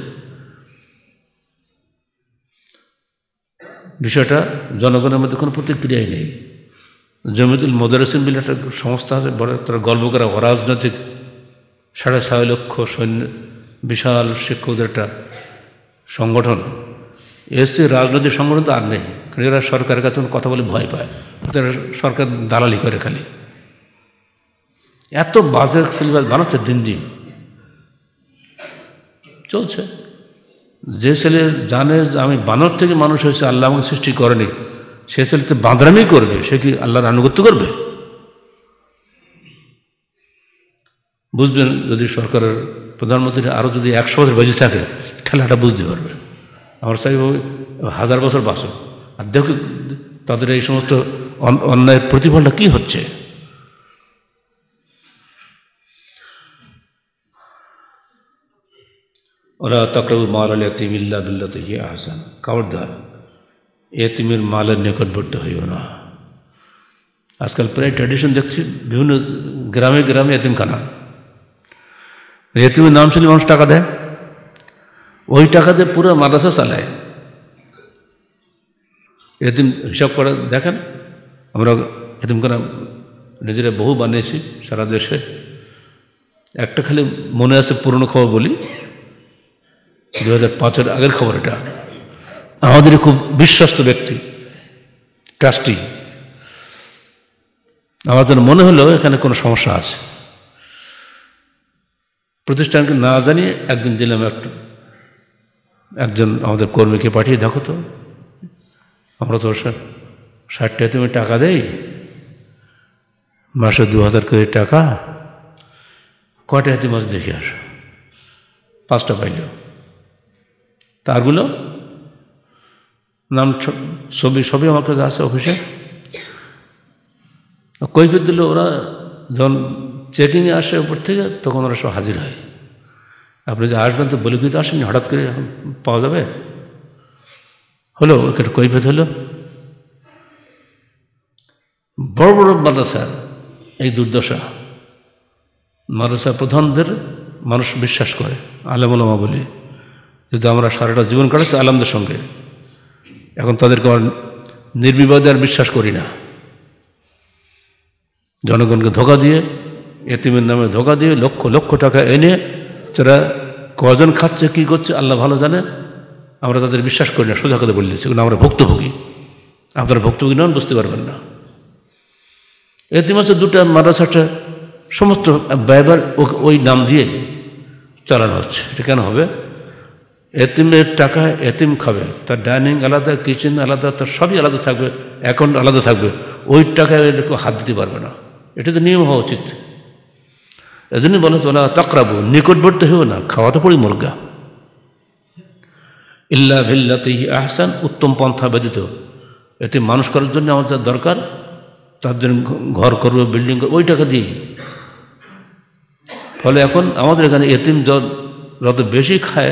বিষয়টা জনগণের মধ্যে কোনো প্রতিক্রিয়াই নেই জমিতুল মোদারেসিন বলে একটা সংস্থা আছে বড় তারা গল্প করা অরাজনৈতিক সাড়ে ছয় লক্ষ সৈন্য বিশাল শিক্ষকদের একটা সংগঠন এসছে রাজনৈতিক সংগঠন তো আর নেই কারণ এরা সরকারের কাছে কথা বলে ভয় পায় তারা সরকার দালালি করে খালি এত বাজে সিলেবাস বানাচ্ছে দিন দিন চলছে যে ছেলে জানে আমি বানর থেকে মানুষ হয়েছে আল্লাহ আমাকে সৃষ্টি করেনি সে ছেলে তো বাঁদরামি করবে সে কি আল্লাহর আনুগত্য করবে বুঝবেন যদি সরকারের প্রধানমন্ত্রী আরও যদি একশো বছর বেঁচে থাকে ঠেলাটা বুঝতে পারবে আমার সাহেব হাজার বছর বাঁচো আর দেখো তাদের এই সমস্ত অন্যায়ের প্রতিফলটা কী হচ্ছে ওরা তকরাবুল মাল আল ইয়াতীম ইল্লা বিল্লাতিহি আহসান খবরদার ইয়াতীমের মালের নিকটবর্তী হইও না আজকাল প্রায় ট্র্যাডিশন দেখছি বিভিন্ন গ্রামে গ্রামে ইয়াতীমখানা ইয়াতীমের নাম শুনে মানুষ টাকা দেয় ওই টাকা দিয়ে পুরো মাদ্রাসা চালায় ইয়াতীম হিসাব করে দেখেন আমরা ইয়াতীমখানা নিজেরা বহু বানিয়েছি সারা দেশে একটা খালি মনে আছে পুরনো খবর বলি দু হাজার পাঁচের আগের খবর এটা আমাদের খুব বিশ্বস্ত ব্যক্তি ট্রাস্টি আমার জন্য মনে হলো এখানে কোনো সমস্যা আছে প্রতিষ্ঠানকে না জানিয়ে একদিন দিলাম একটা একজন আমাদের কর্মীকে পাঠিয়ে দেখো তো আমরা তো ষাটটা তুমি টাকা দেই মাসে দু হাজার করে টাকা কটা হাতি মাছ দেখে আস পাঁচটা পাইলেও তারগুলো নাম ছবি সবই আমার কাছে আছে অফিসে কৈফিয়ত দিল ওরা যখন চেকিংয়ে আসে উপর থেকে তখন ওরা সব হাজির হয় আপনি যে আসবেন তো বলে কিন্তু আসেনি হঠাৎ করে পাওয়া যাবে হলো একটা কৈফিয়ত হলো বড় বড় মাদ্রাসার এই দুর্দশা মাদ্রাসা প্রধানদের মানুষ বিশ্বাস করে আলেম ওলামা বলে যদি আমরা সারাটা জীবন কাটাচ্ছি আলেমদের সঙ্গে এখন তাদেরকে আমরা নির্বিবাদে আর বিশ্বাস করি না জনগণকে ধোকা দিয়ে এতিমের নামে ধোকা দিয়ে লক্ষ লক্ষ টাকা এনে তারা কজন খাচ্ছে কী করছে আল্লাহ ভালো জানে আমরা তাদের বিশ্বাস করি না সোজা কথা বলে দিচ্ছি কিন্তু আমরা ভুক্তভোগী আপনারা ভুক্তভোগী নন বুঝতে পারবেন না এতিম আছে দুটা মাদ্রাসাটা সমস্ত ব্যবহার ওই নাম দিয়ে চালানো হচ্ছে এটা কেন হবে এতিমের টাকা এতিম খাবে তার ডাইনিং আলাদা কিচেন আলাদা তার সবই আলাদা থাকবে অ্যাকাউন্ট আলাদা থাকবে ওই টাকায় কেউ হাত দিতে পারবে না এটা তো নিয়ম হওয়া উচিত এই জন্যই বলা হচ্ছে বলা তকরাবু নিকটবর্তী হইও না খাওয়া তো পড়ি মুরগা ইল্লা বিল্লাতিহি আহসান, উত্তম পন্থা ব্যতীত। এতে মানুষ করার জন্য আমার যা দরকার, তার জন্য ঘর করবে, বিল্ডিং করবে, ওই টাকা দিয়ে। ফলে এখন আমাদের এখানে এতিম যত বেশি খায়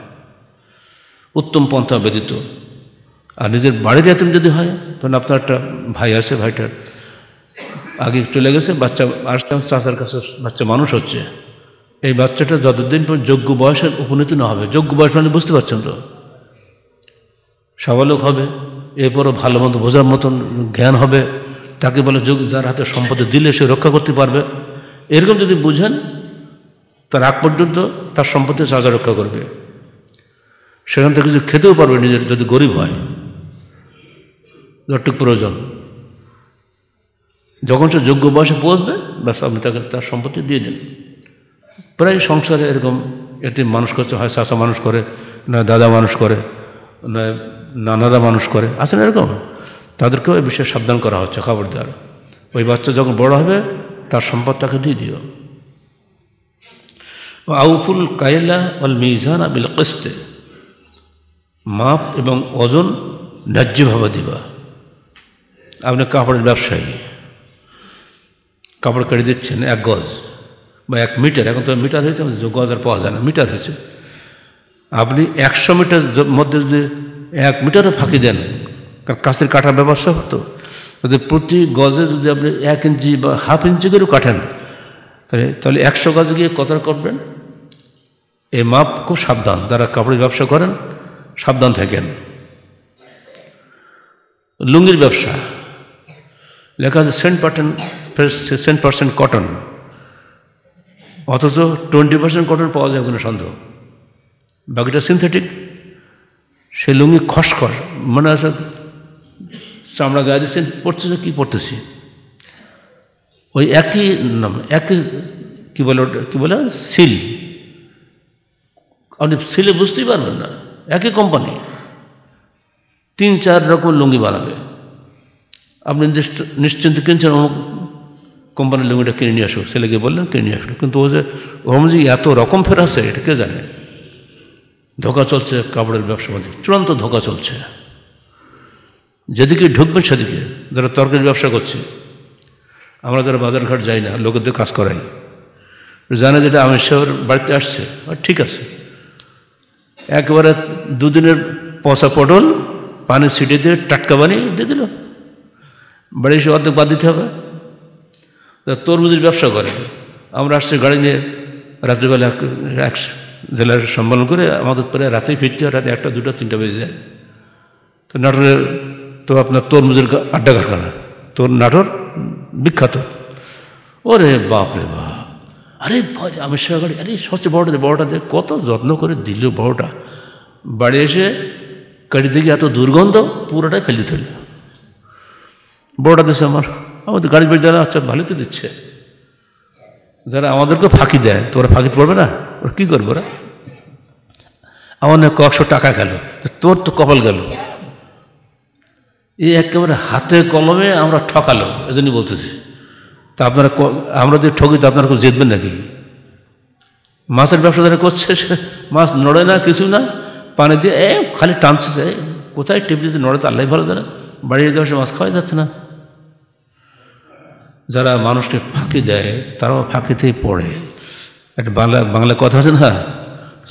উত্তম পন্থা ব্যতীত। আর নিজের বাড়ির এতিম যদি হয়, তখন আপনার একটা ভাই আছে, ভাইটার আগে চলে গেছে বাচ্চা, আসলাম চাচার কাছে বাচ্চা মানুষ হচ্ছে। এই বাচ্চাটা যতদিন পর যোগ্য বয়সের উপনীত না হবে, যোগ্য বয়স মানে বুঝতে পারছেন তো, সাবালক হবে, এরপরও ভালো মতো বোঝার মতন জ্ঞান হবে, তাকে বলে যোগ, যার হাতে সম্পদ দিলে সে রক্ষা করতে পারবে। এরকম যদি বুঝেন, তার আগ পর্যন্ত তার সম্পত্তি চাজা রক্ষা করবে, সেখান থেকে কিছু খেতেও পারবে নিজের, যদি গরিব হয় যতটুকু প্রয়োজন। যখন সে যোগ্য বয়সে পৌঁছবে, ব্যাস আপনি তাকে তার সম্পত্তি দিয়ে দেন। প্রায় সংসারে এরকম এতে মানুষ করছে, হয় চাচা মানুষ করে, না দাদা মানুষ করে, না নানারা মানুষ করে, আছেন এরকম। তাদেরকেও এই বিষয়ে সাবধান করা হচ্ছে, খবর দেওয়ার। ওই বাচ্চা যখন বড় হবে, তার সম্পদ তাকে দিয়ে দিও। আউফুল কায়লা ওয়াল মিজানা বিল কিসত, মাপ এবং ওজন ন্যায্যভাবে দিবা। আপনি কাপড়ের ব্যবসায়ী, কাপড় কেটে দিচ্ছেন এক গজ বা এক মিটার, এখন তো মিটার হয়েছে, গজ আর পাওয়া যায় না, মিটার হয়েছে। আপনি একশো মিটার মধ্যে যদি এক মিটারও ফাঁকি দেন, কারণ কাছের কাটার ব্যবস্থা হতো, যদি প্রতি গজে যদি আপনি এক ইঞ্চি বা হাফ ইঞ্চি করেও কাটেন, তাহলে তাহলে একশো গজে গিয়ে কত কাটবেন। এই মাপ খুব সাবধান, যারা কাপড়ের ব্যবসা করেন সাবধান থাকেন। লুঙ্গির ব্যবসা, লেখা আছে cent percent cent percent cotton, অথচ টোয়েন্টি পার্সেন্ট কটন পাওয়া যায় কোনো সন্দেহ, বাকিটা সিনথেটিক। সে লুঙ্গি খসখস, মানে আসলে চামড়া গায়ে দিচ্ছেন, পড়ছে কী পড়তেছি, ওই একই নাম, একই কী বলে কী বলে সিল, আপনি সিলে বুঝতেই পারবেন না। একই কোম্পানি তিন চার রকম লুঙ্গি বানাবে, আপনি নিশ্চিন্ত কিনছেন, অমুক কোম্পানির লুঙ্গিটা কিনে নিয়ে আসুক, ছেলেকে বললেন কিনে নিয়ে আসুক, কিন্তু ও যে ওরম যে এত রকম ফেরাচ্ছে, এটা কে জানে। ধোকা চলছে কাপড়ের ব্যবসা মধ্যে, চূড়ান্ত ধোকা চলছে। যেদিকে ঢুকবেন সেদিকে, যারা তরকারির ব্যবসা করছে, আমরা যারা বাজারঘাট যাই না, লোকেদের কাজ করাই, জানে যেটা আমির সাহের বাড়িতে আসছে, আর ঠিক আছে, একবারে দুদিনের পচা পটল পানি ছিটে দিয়ে টাটকা বানিয়ে দিয়ে দিল, বাড়ি এসে অর্ধেক বাদ দিতে হবে। তরমুজের ব্যবসা করে, আমরা আসছি গাড়ি নিয়ে রাত্রিবেলা একশো জেলার সম্মেলন করে, আমাদের পরে রাতেই ফিরতে হয়, রাতে একটা দুটা তিনটা বেজে যায়। তো নাটোরের তো আপনার তরমুজের আড্ডা কারখানা, তোর নাটোর বিখ্যাত। ওরে বাপ রে বাপ, আরে আমি সেবা গাড়ি, আরে সবচেয়ে বড়টা বড়টা দেখ, কত যত্ন করে দিল বড়টা, বাড়ি এসে গাড়ি থেকে এত দুর্গন্ধ, পুরোটাই ফেলে দিল। বড়টা দিচ্ছে আমার, আমাদের গাড়ি বাড়ি যারা, আচ্ছা ভালোতে দিচ্ছে, যারা আমাদেরকে ফাঁকি দেয়, তোরা ফাঁকি পড়বে না, ওরা কী করবে, ওরা আমার কয়েকশো টাকা গেল, তোর তো কপাল গেল। এই একেবারে হাতে কলমে আমরা ঠকালো, এজন্যই বলতেছি। তা আপনারা, আমরা যে ঠকি, তো আপনারা জিতবেন নাকি? মাছের ব্যবসা যারা করছে, মাছ নড়ে না, কিছু না, পানি দিয়ে এ খালি টানছে, কোথায় টিপলি যে নড়ে, তো আল্লাহ ভালো জানে, বাড়ির দেশে মাছ খাওয়া যাচ্ছে না। যারা মানুষকে ফাঁকি দেয়, তারাও ফাঁকিতেই পড়ে। একটা বাংলা বাংলা কথা আছে না,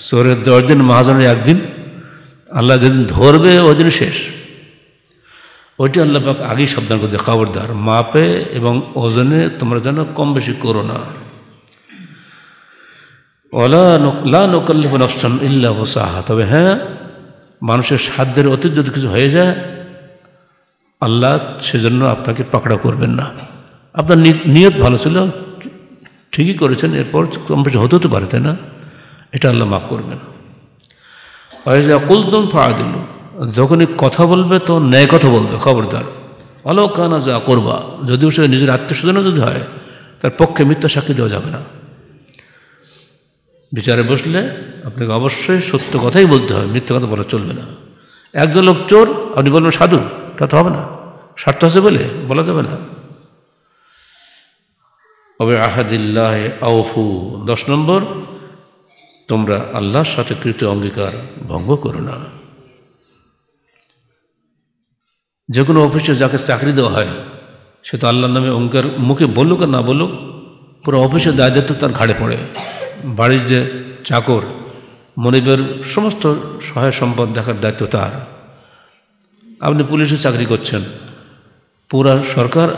চোরের দশ দিন মহাজনের একদিন, আল্লাহ যেদিন ধরবে ওই দিন শেষ। ওইটি আল্লাহ পাক আগেই সাবধান করে দেয়, খবরদার মাপে এবং ওজনে তোমরা যেন কম বেশি করো না। ওলা লা নুকাল্লিফু নাফসান ইল্লা উসাহা, তবে হ্যাঁ, মানুষের সাধ্যের অতীত যদি কিছু হয়ে যায়, আল্লাহ সেজন্য আপনাকে পাকড়া করবেন না। আপনার নিয়ত ভালো ছিল, ঠিকই করেছেন, এরপর কম বেশি হতে হতে পারে, তাই না? এটা আল্লাহ মাফ করবেন। আর যা কুলতুম ফাআদিলু, যখনই কথা বলবে তো ন্যায় কথা বলবে, খবরদার। অলকানা যা করবা, যদিও সে নিজের আত্মীয়স্বজনও যদি হয় তার পক্ষে মিথ্যা সাক্ষী দেওয়া যাবে না। বিচারে বসলে আপনাকে অবশ্যই সত্য কথাই বলতে হবে, মিথ্যা কথা বলা চলবে না। একজন লোক চোর আপনি বলবেন সাধু, তা তো হবে না, স্বার্থ আছে বলে বলা যাবে না। তবে আহাদিল্লাহ আউফু। দশ নম্বর, তোমরা আল্লাহর সাথে কৃত অঙ্গীকার ভঙ্গ করো না। যে কোনো অফিসে যাকে চাকরি দেওয়া হয় সে তো আল্লাহর নামে অঙ্গীকার মুখে বলুক আর না বলুক, পুরো অফিসের দায় দায়িত্ব তার ঘাড়ে পড়ে। বাড়ির যে চাকর মনিবের সমস্ত সহায় সম্পদ দেখার দায়িত্ব তার। আপনি পুলিশে চাকরি করছেন, পুরা সরকার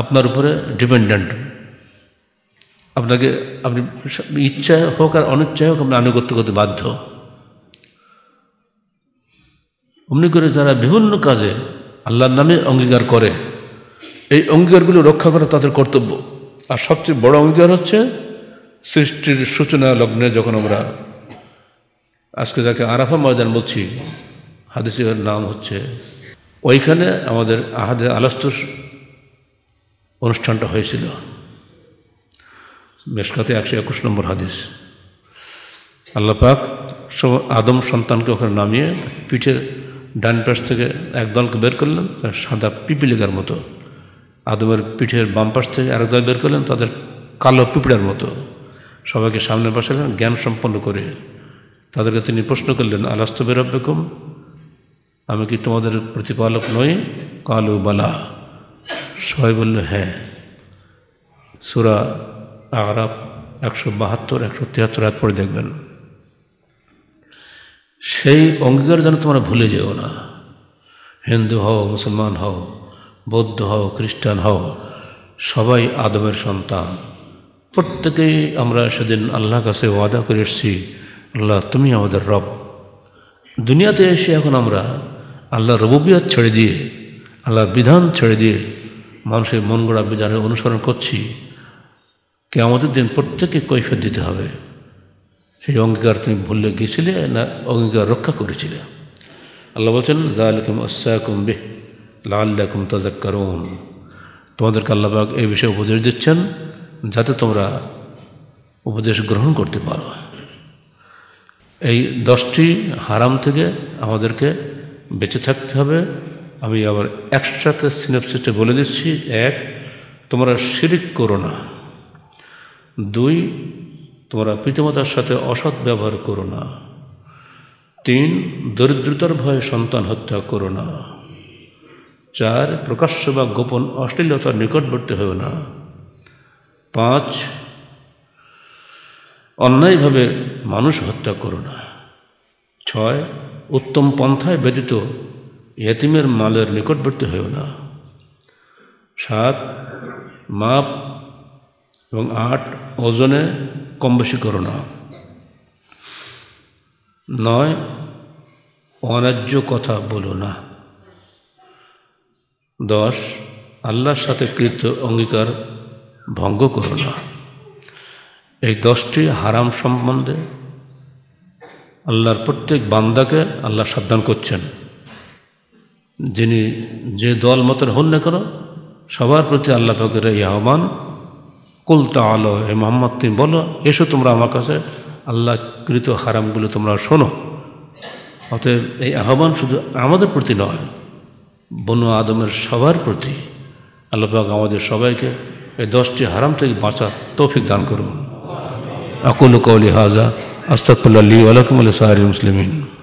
আপনার উপরে ডিপেন্ডেন্ট। আপনাকে আপনি ইচ্ছা হোক আর অনিচ্ছা হোক আপনি আনুগত্য করতে বাধ্য। অমনি করে যারা বিভিন্ন কাজে আল্লাহর নামে অঙ্গীকার করে, এই অঙ্গীকারগুলো রক্ষা করা তাদের কর্তব্য। আর সবচেয়ে বড় অঙ্গীকার হচ্ছে সৃষ্টির সূচনা লগ্নে যখন আমরা আজকে যাকে আরাফা ময়দান বলছি, হাদিসের নাম হচ্ছে, ওইখানে আমাদের আহাদে আলাস্তুস অনুষ্ঠানটা হয়েছিল, মিশকাতে একশো একুশ নম্বর হাদিস। আল্লাহ পাক সব আদম সন্তানকে ওখানে নামিয়ে পিঠের ডান পাশ থেকে এক দলকে বের করলেন তার সাদা পিপিলিকার মতো, আদমের পিঠের বাম পাশ থেকে আরেক দল বের করলেন তাদের কালো পিঁপড়ার মতো। সবাইকে সামনে বসালেন জ্ঞান সম্পন্ন করে। তাদেরকে তিনি প্রশ্ন করলেন, আলাস্তু বিরব্বিকুম, আমি কি তোমাদের প্রতিপালক নই? কালু বালা। সবাই বলল হ্যাঁ। সূরা আরাফ একশো বাহাত্তর একশো তিয়াত্তর আয়াত পড়ে দেখবেন। সেই অঙ্গীকার যেন তোমরা ভুলে যেও না। হিন্দু হও, মুসলমান হও, বৌদ্ধ হও, খ্রিস্টান হও, সবাই আদমের সন্তান। প্রত্যেকেই আমরা সেদিন আল্লাহর কাছে ওয়াদা করে এসেছি, আল্লাহ তুমি আমাদের রব। দুনিয়াতে এসে এখন আমরা আল্লাহর রুবুবিয়াত ছেড়ে দিয়ে, আল্লাহর বিধান ছেড়ে দিয়ে মানুষের মন গড়া বিধানের অনুসরণ করছি। কিয়ামতের দিন প্রত্যেককে কৈফিয়ত দিতে হবে, সেই অঙ্গীকার তুমি ভুলে গিয়েছিলে না অঙ্গীকার রক্ষা করেছিলে। আল্লাহ বলছেন, যালিকুম আসাকুম বিহ লাআল্লাকুম তাযাক্কারুন। তোমাদেরকে আল্লাহ পাক এই বিষয়ে উপদেশ দিচ্ছেন যাতে তোমরা উপদেশ গ্রহণ করতে পারো। এই দশটি হারাম থেকে আমাদেরকে বেঁচে থাকতে হবে। আমি আবার একসাথে সিনপসিসে বলে দিচ্ছি। এক, তোমরা শিরিক করো না। দুই, তোমরা পিতামাতার সাথে অসৎ ব্যবহার করো না। তিন, দরিদ্রতার ভয়ে সন্তান হত্যা করো না। চার, প্রকাশ্য বা গোপন অশ্লীলতার নিকটবর্তী হও না। পাঁচ, অন্যায়ভাবে মানুষ হত্যা করো না। ছয়, উত্তম পন্থায় ব্যতীত ইয়েতিমের মালের নিকটবর্তী হও না। সাত, মাপ এবং আট, ওজনে কম বেশি করো না। নয়, অন্যায্য কথা বলো না। দশ, আল্লাহর সাথে কৃত অঙ্গীকার ভঙ্গ করো না। এই দশটি হারাম সম্বন্ধে আল্লাহর প্রত্যেক বান্দাকে আল্লাহ সাবধান করছেন। যিনি যে দল মতের হন না কেন, সবার প্রতি আল্লাহ পাকের এই আহ্বান, কুল তাআলা, হে মুহাম্মদ তুমি বলো, এসো তোমরা আমার কাছে, আল্লাহ কৃত হারামগুলো তোমরা শোনো। অতএব এই আহ্বান শুধু আমাদের প্রতি নয়, বনু আদমের সবার প্রতি। আল্লাহ পাক আমাদের সবাইকে এই দশটি হারাম থেকে বাঁচার তৌফিক দান করুন। আকুলু কওলি হাযা, আস্তাগফিরুল্লাহ লি ওয়া লাকুম ওয়া লিসাইরিল মুসলিমিন।